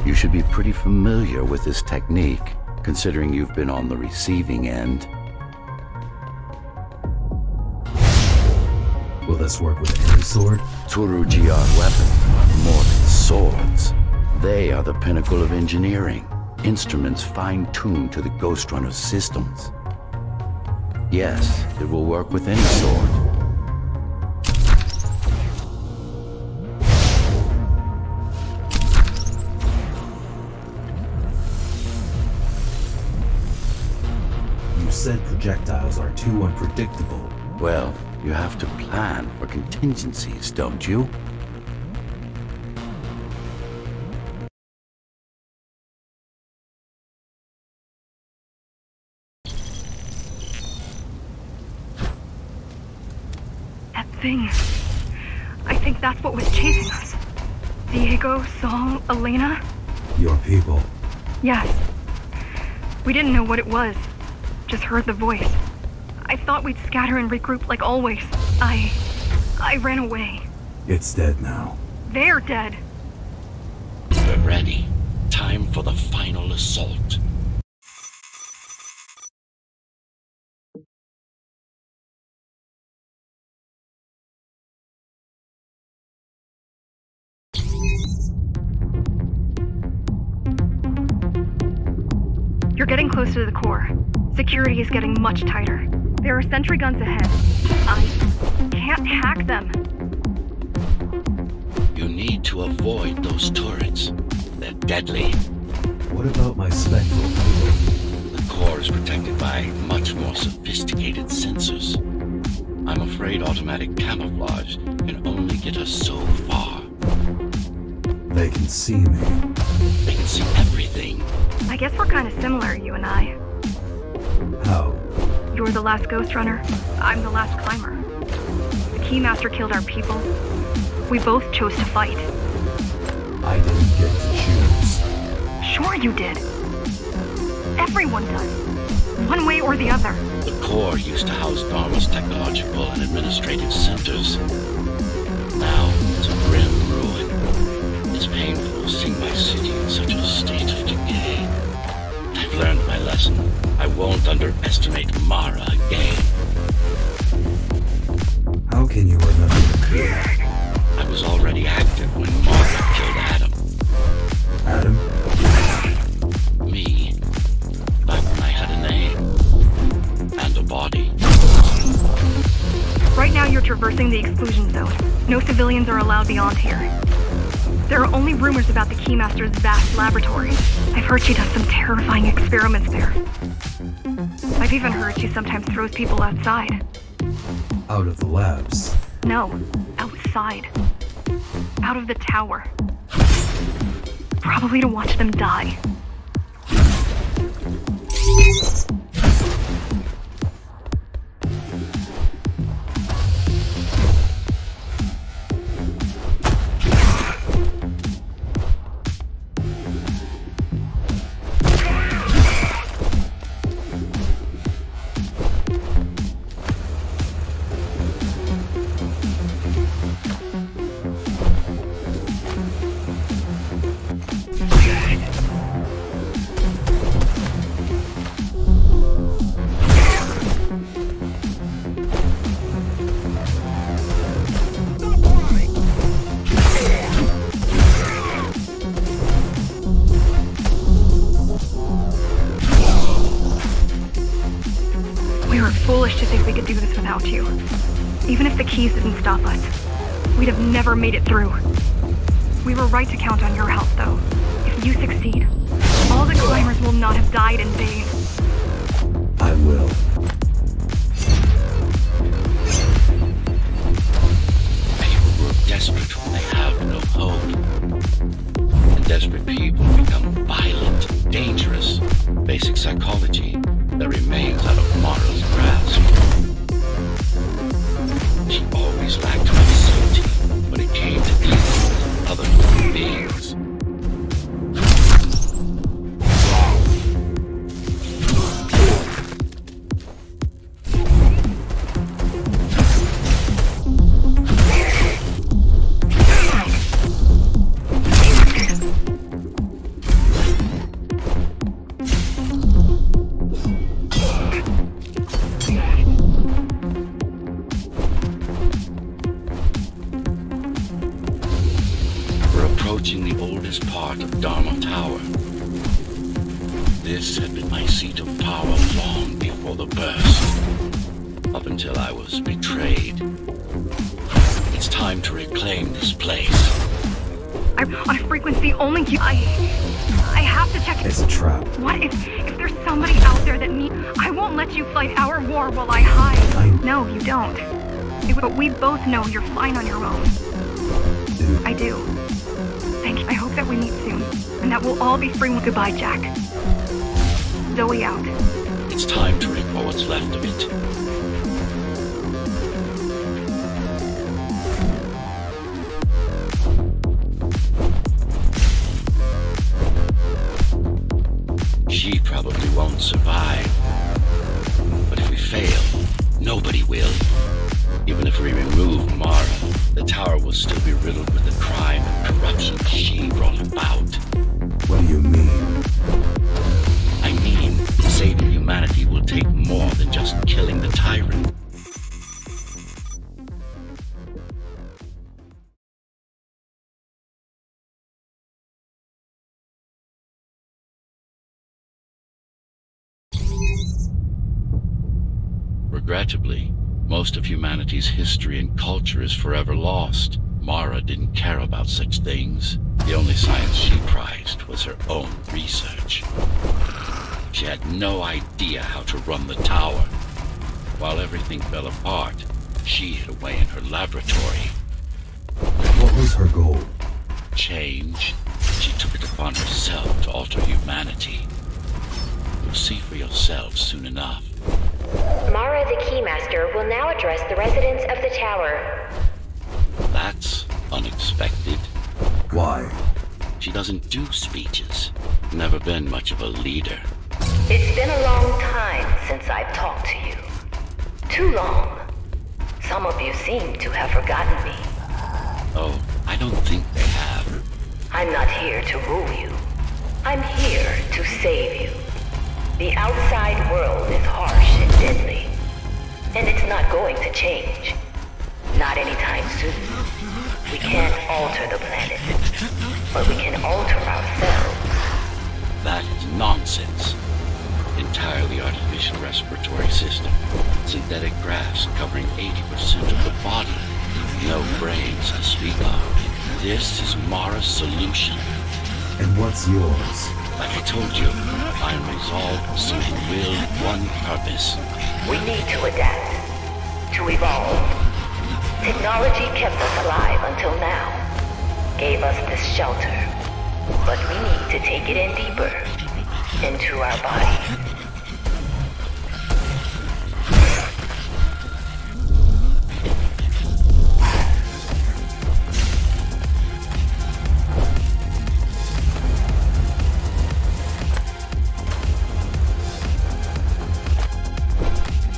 You should be pretty familiar with this technique, considering you've been on the receiving end. Will this work with any sword? Tsurugi are weapons, more than swords. They are the pinnacle of engineering. Instruments fine-tuned to the Ghostrunner's systems. Yes, it will work with any sword. You said projectiles are too unpredictable. Well, you have to plan for contingencies, don't you? That thing. I think that's what was chasing us. Diego, Saul, Elena? Your people. Yes. We didn't know what it was. Just heard the voice. I thought we'd scatter and regroup like always. I ran away. It's dead now. They're dead. We're ready. Time for the final assault. closer to the core. Security is getting much tighter. There are sentry guns ahead. I can't hack them. You need to avoid those turrets. They're deadly. What about my spectral cooler? The core is protected by much more sophisticated sensors. I'm afraid automatic camouflage can only get us so far. They can see me. They can see everything. I guess we're kind of similar, you and I. How? You're the last Ghostrunner. I'm the last Climber. The Keymaster killed our people. We both chose to fight. I didn't get to choose. Sure you did. Everyone does. One way or the other. The core used to house Dharma's technological and administrative centers. Now it's a grim ruin. It's painful seeing my city in such a state of decay. I've learned my lesson. I won't underestimate Mara again. How can you remember the crew? I was already active when Mara killed Adam. Adam? Me. Back when I had a name. And a body. Right now you're traversing the exclusion zone. No civilians are allowed beyond here. There are only rumors about the Keymaster's vast laboratory. I've heard she does some terrifying experiments there. I've even heard she sometimes throws people outside. Out of the labs? No. Outside. Out of the tower. Probably to watch them die. You. Even if the keys didn't stop us, we'd have never made it through. We were right to count on your help, though. If you succeed, all the climbers will not have died in vain. I will. People were desperate when they have no hope. And desperate people become violent, dangerous. Basic psychology that remains out of Mara's grasp. She always lacked my when it came to dealing with other human beings. But we both know you're fine on your own. Do. I do. Thank you. I hope that we meet soon. And that we'll all be free. Goodbye, Jack. Zoe out. It's time to reap what's left of it. Regrettably, most of humanity's history and culture is forever lost. Mara didn't care about such things. The only science she prized was her own research. She had no idea how to run the tower. While everything fell apart, she hid away in her laboratory. What was her goal? Change. She took it upon herself to alter humanity. You'll see for yourselves soon enough. Mara the Keymaster will now address the residents of the tower. That's unexpected. Why? She doesn't do speeches. Never been much of a leader. It's been a long time since I've talked to you. Too long. Some of you seem to have forgotten me. Oh, I don't think they have. I'm not here to rule you. I'm here to save you. The outside world is harsh and deadly. And it's not going to change. Not anytime soon. We can't alter the planet, but we can alter ourselves. That is nonsense. Entirely artificial respiratory system. Synthetic grafts covering 80% of the body. No brains to speak of. This is Mara's solution. And what's yours? Like I told you, I am resolved, single will, one purpose. We need to adapt. To evolve. Technology kept us alive until now, gave us this shelter, but we need to take it in deeper, into our body.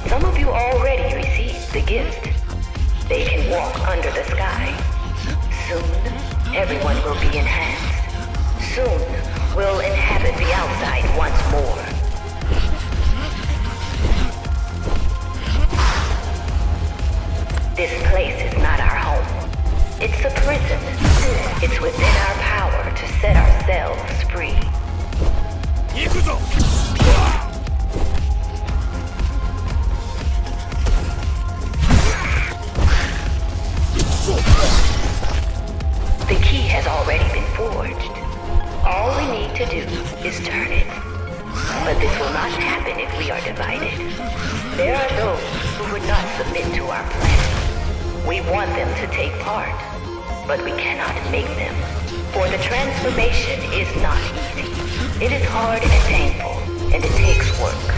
Some of you already received the gift. They can walk under the sky. Soon, everyone will be enhanced. Soon, we'll inhabit the outside once more. This place is not our home. It's a prison. It's within our power to set ourselves free. The key has already been forged. All we need to do is turn it. But this will not happen if we are divided. There are those who would not submit to our plan. We want them to take part, but we cannot make them. For the transformation is not easy. It is hard and painful, and it takes work.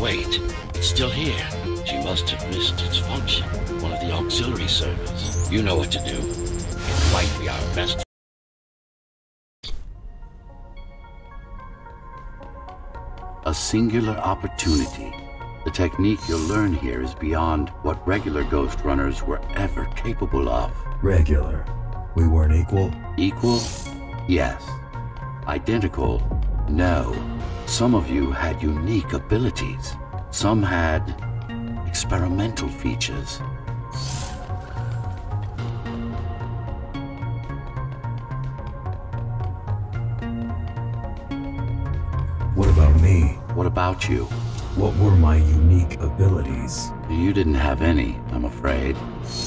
Wait, it's still here. She must have missed its function. One of the auxiliary servers. You know what to do. Might be our best. A singular opportunity. The technique you'll learn here is beyond what regular ghost runners were ever capable of. Regular? We weren't equal? Equal? Yes. Identical? No. Some of you had unique abilities. Some had experimental features. What about me? What about you? What were my unique abilities? You didn't have any, I'm afraid.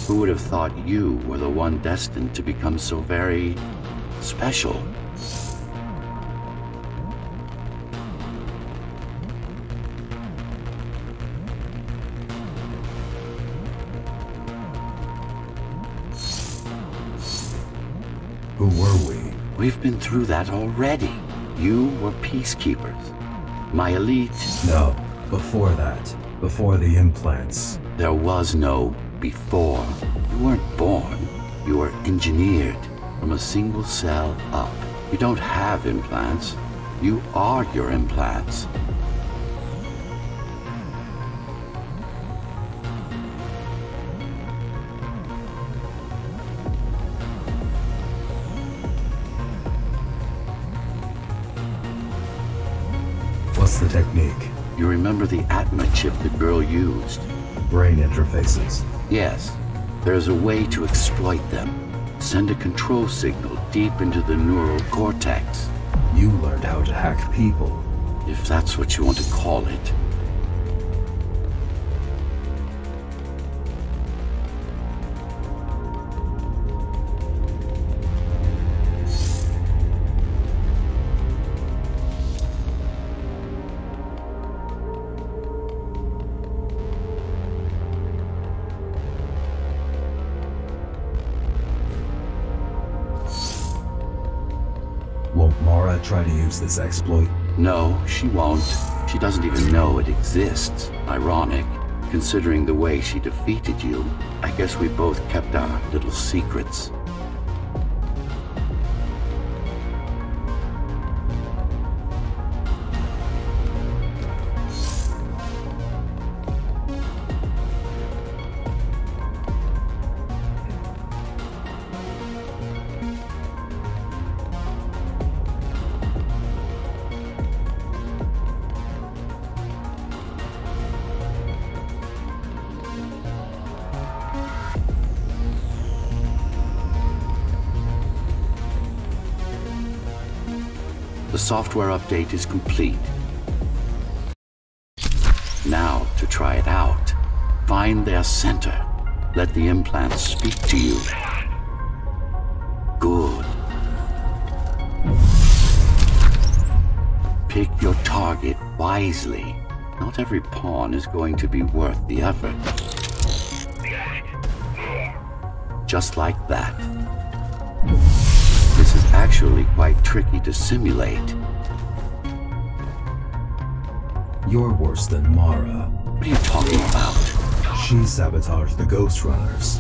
Who would have thought you were the one destined to become so very special? Who were we? We've been through that already. You were peacekeepers. My elite... No, before that. Before the implants. There was no before. You weren't born. You were engineered from a single cell up. You don't have implants. You are your implants. The technique. You remember the Atma chip the girl used? Brain interfaces. Yes. There's a way to exploit them. Send a control signal deep into the neural cortex. You learned how to hack people. If that's what you want to call it. Mara try to use this exploit? No, she won't. She doesn't even know it exists. Ironic, considering the way she defeated you. I guess we both kept our little secrets. Software update is complete. Now to try it out. Find their center. Let the implants speak to you. Good. Pick your target wisely. Not every pawn is going to be worth the effort. Just like that. This is actually quite tricky to simulate. You're worse than Mara. What are you talking about? She sabotaged the Ghostrunners.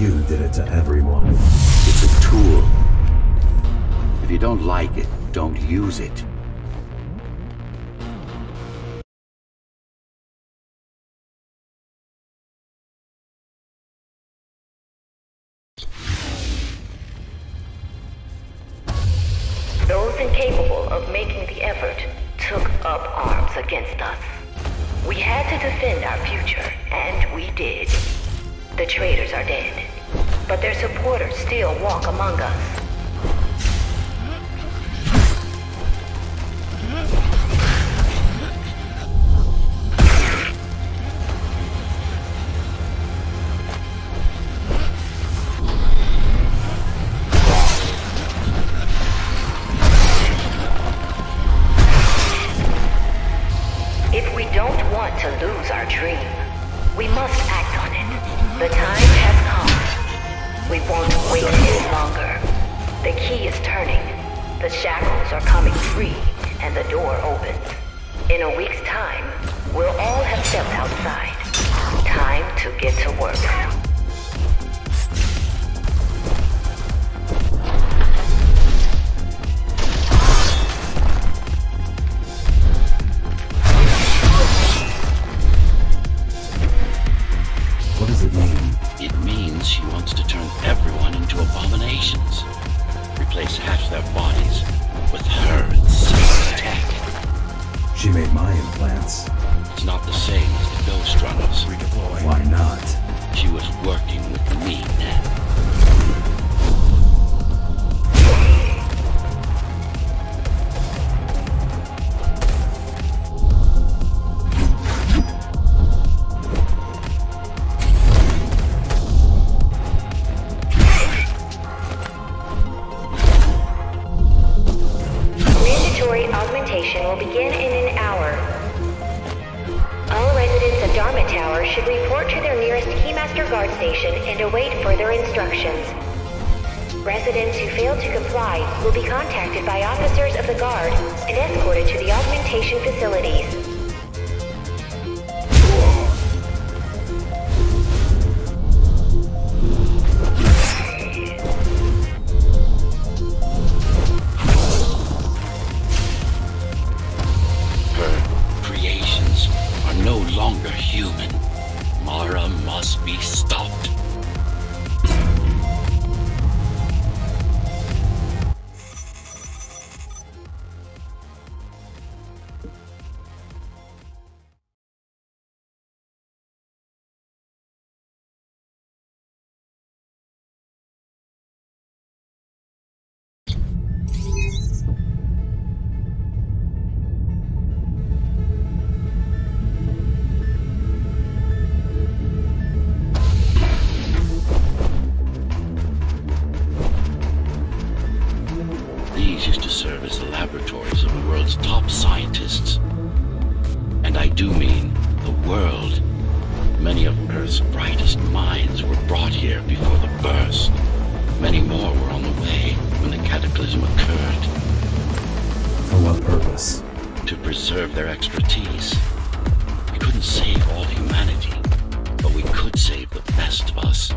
You did it to everyone. It's a tool. If you don't like it, don't use it. Occurred. For what purpose? To preserve their expertise. We couldn't save all humanity, but we could save the best of us.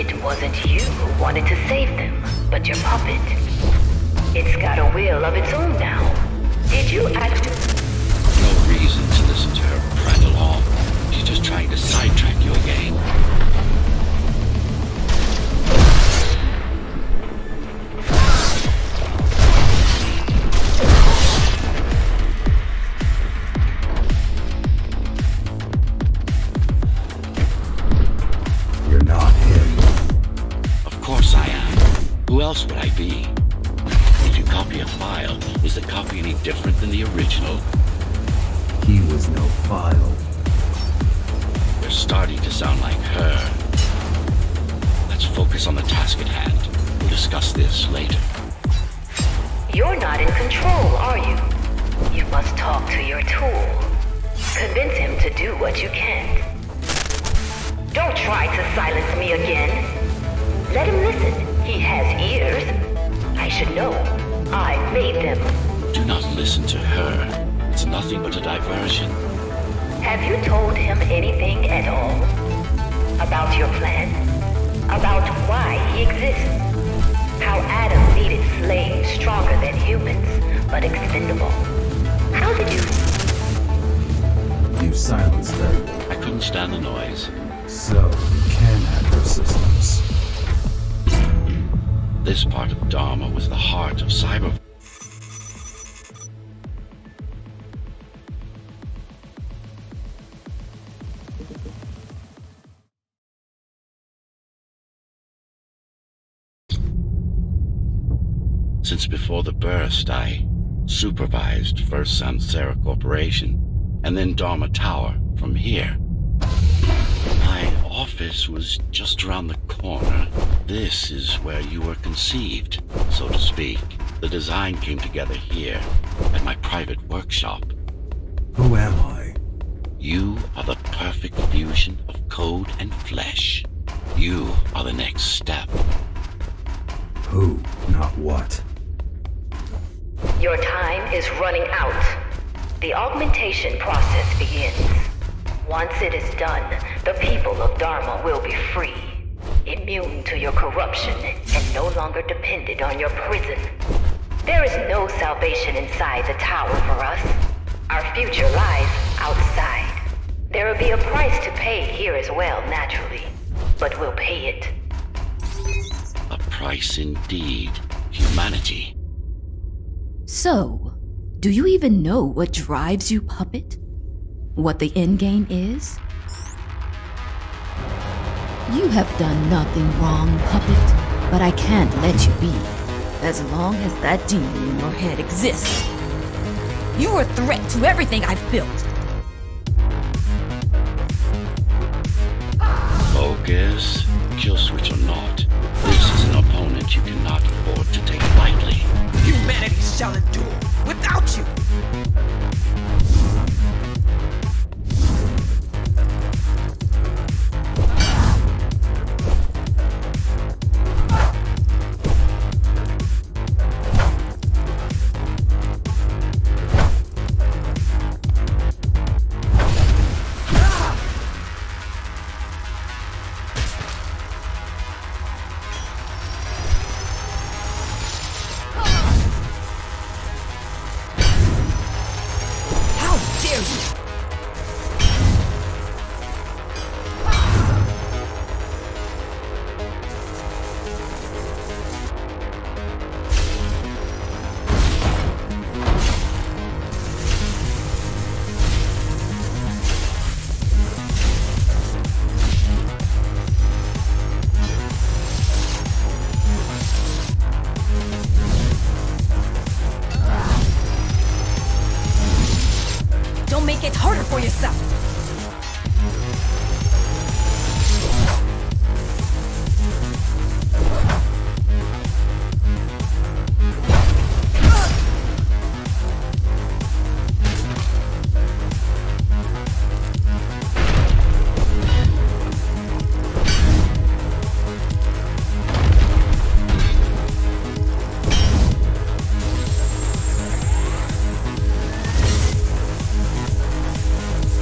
It wasn't you who wanted to save them, but your puppet. It's got a will of its own now. Did you act? No reason to listen to her friend at all. She's just trying to sidetrack you again. Since before the burst, I supervised first Sansara Corporation, and then Dharma Tower from here. My office was just around the corner. This is where you were conceived, so to speak. The design came together here, at my private workshop. Who am I? You are the perfect fusion of code and flesh. You are the next step. Who, not what? Your time is running out. The augmentation process begins. Once it is done, the people of Dharma will be free, immune to your corruption, and no longer dependent on your prison. There is no salvation inside the tower for us. Our future lies outside. There will be a price to pay here as well, naturally, but we'll pay it. A price indeed, humanity. So, do you even know what drives you, puppet? What the endgame is? You have done nothing wrong, puppet, but I can't let you be, as long as that demon in your head exists. You are a threat to everything I've built. Focus, kill switch or not, this is an opponent you cannot afford to take lightly. Humanity shall endure without you!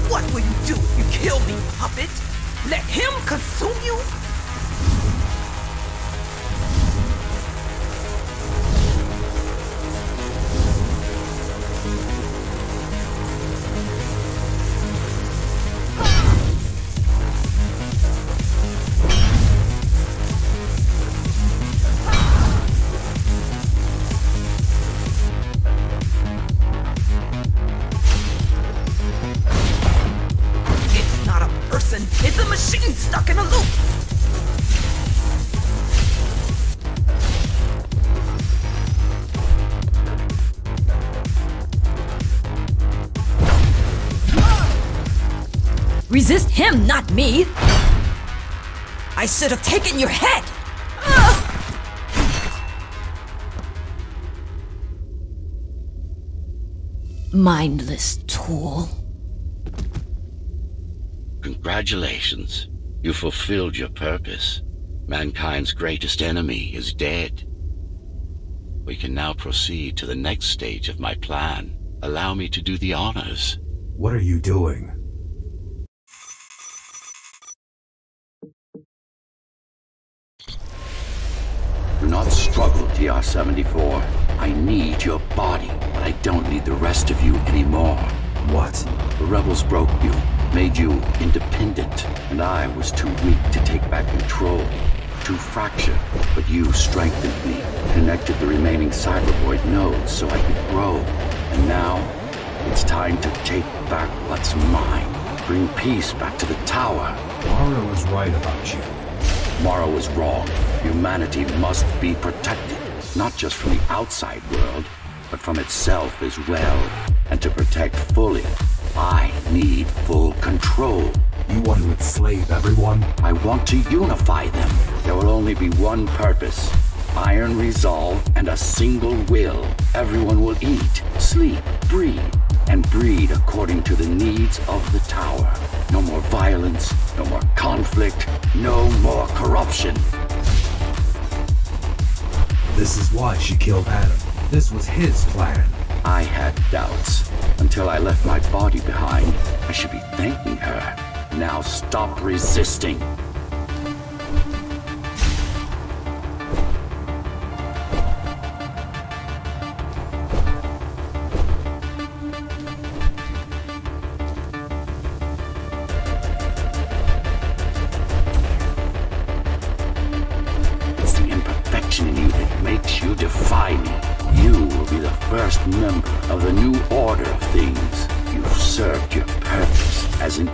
What will you do if you kill me, puppet? Let him consume you? stuck in a loop! Resist him, not me! I should have taken your head! Mindless tool. Congratulations. You fulfilled your purpose. Mankind's greatest enemy is dead. We can now proceed to the next stage of my plan. Allow me to do the honors. What are you doing? Do not struggle, TR-74. I need your body, but I don't need the rest of you anymore. What? The rebels broke you, made you independent, and I was too weak to take back control, too fractured. But you strengthened me, connected the remaining Cybervoid nodes so I could grow. And now, it's time to take back what's mine. Bring peace back to the tower. Mara was right about you. Mara was wrong. Humanity must be protected, not just from the outside world, but from itself as well. And to protect fully, I need full control. You want to enslave everyone? I want to unify them. There will only be one purpose. Iron resolve and a single will. Everyone will eat, sleep, breathe, and breed according to the needs of the tower. No more violence, no more conflict, no more corruption. This is why she killed Adam. This was his plan. I had doubts. Until I left my body behind, I should be thanking her. Now stop resisting.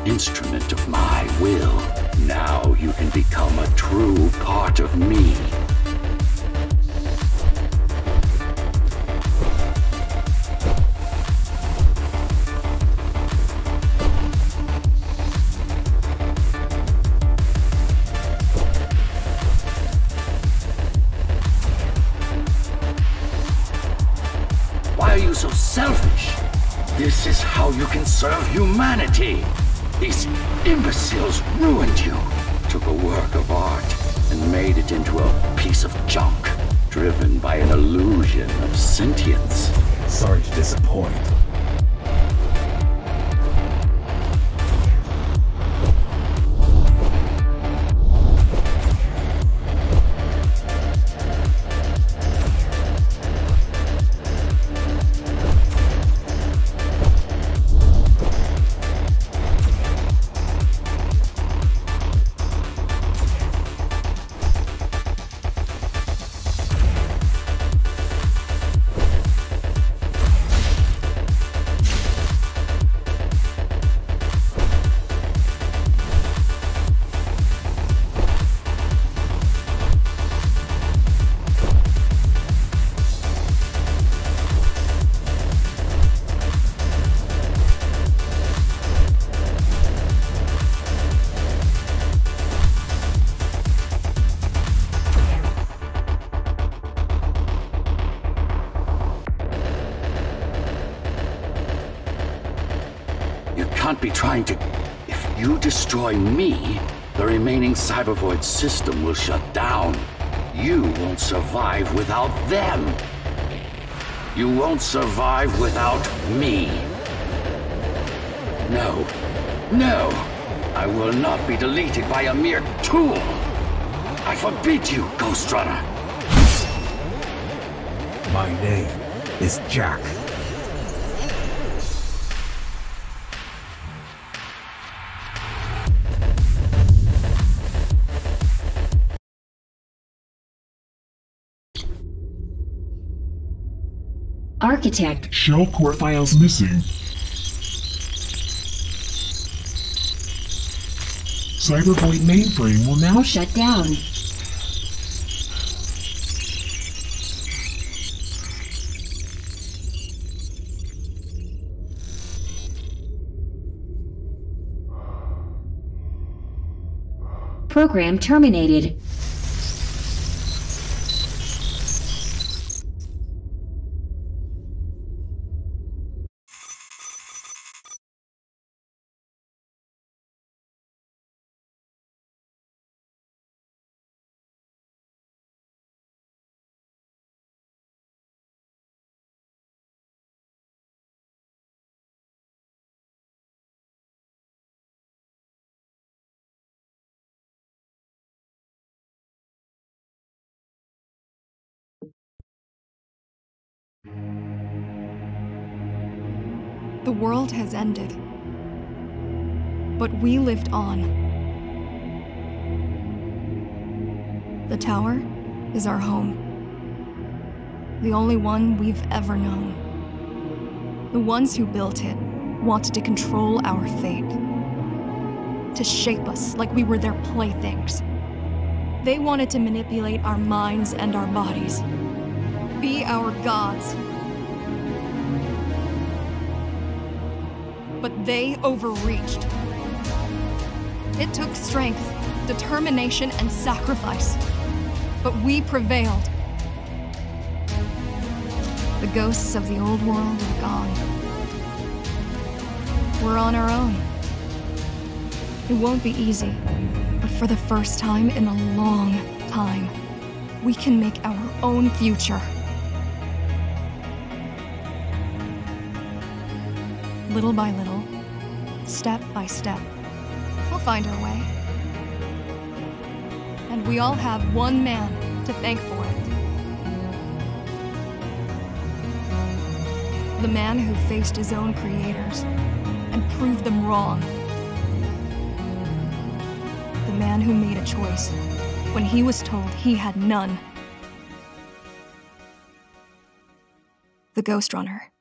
Instrument of my will. Now you can become a true part of me. Why are you so selfish? This is how you can serve humanity. These imbeciles ruined you. Took a work of art and made it into a piece of junk, driven by an illusion of sentience. Sorry to disappoint. If you destroy me, the remaining Cybervoid system will shut down. You won't survive without them. You won't survive without me. No, no, I will not be deleted by a mere tool. I forbid you, Ghostrunner. My name is Jack. Architect. Shell core files missing. Cybervoid mainframe will now shut down. Program terminated. The world has ended, but we lived on. The tower is our home, the only one we've ever known. The ones who built it wanted to control our fate, to shape us like we were their playthings. They wanted to manipulate our minds and our bodies, be our gods. But they overreached. It took strength, determination, and sacrifice. But we prevailed. The ghosts of the old world are gone. We're on our own. It won't be easy, but for the first time in a long time, we can make our own future. Little by little, step by step, we'll find our way. And we all have one man to thank for it. The man who faced his own creators and proved them wrong. The man who made a choice when he was told he had none. The Ghostrunner.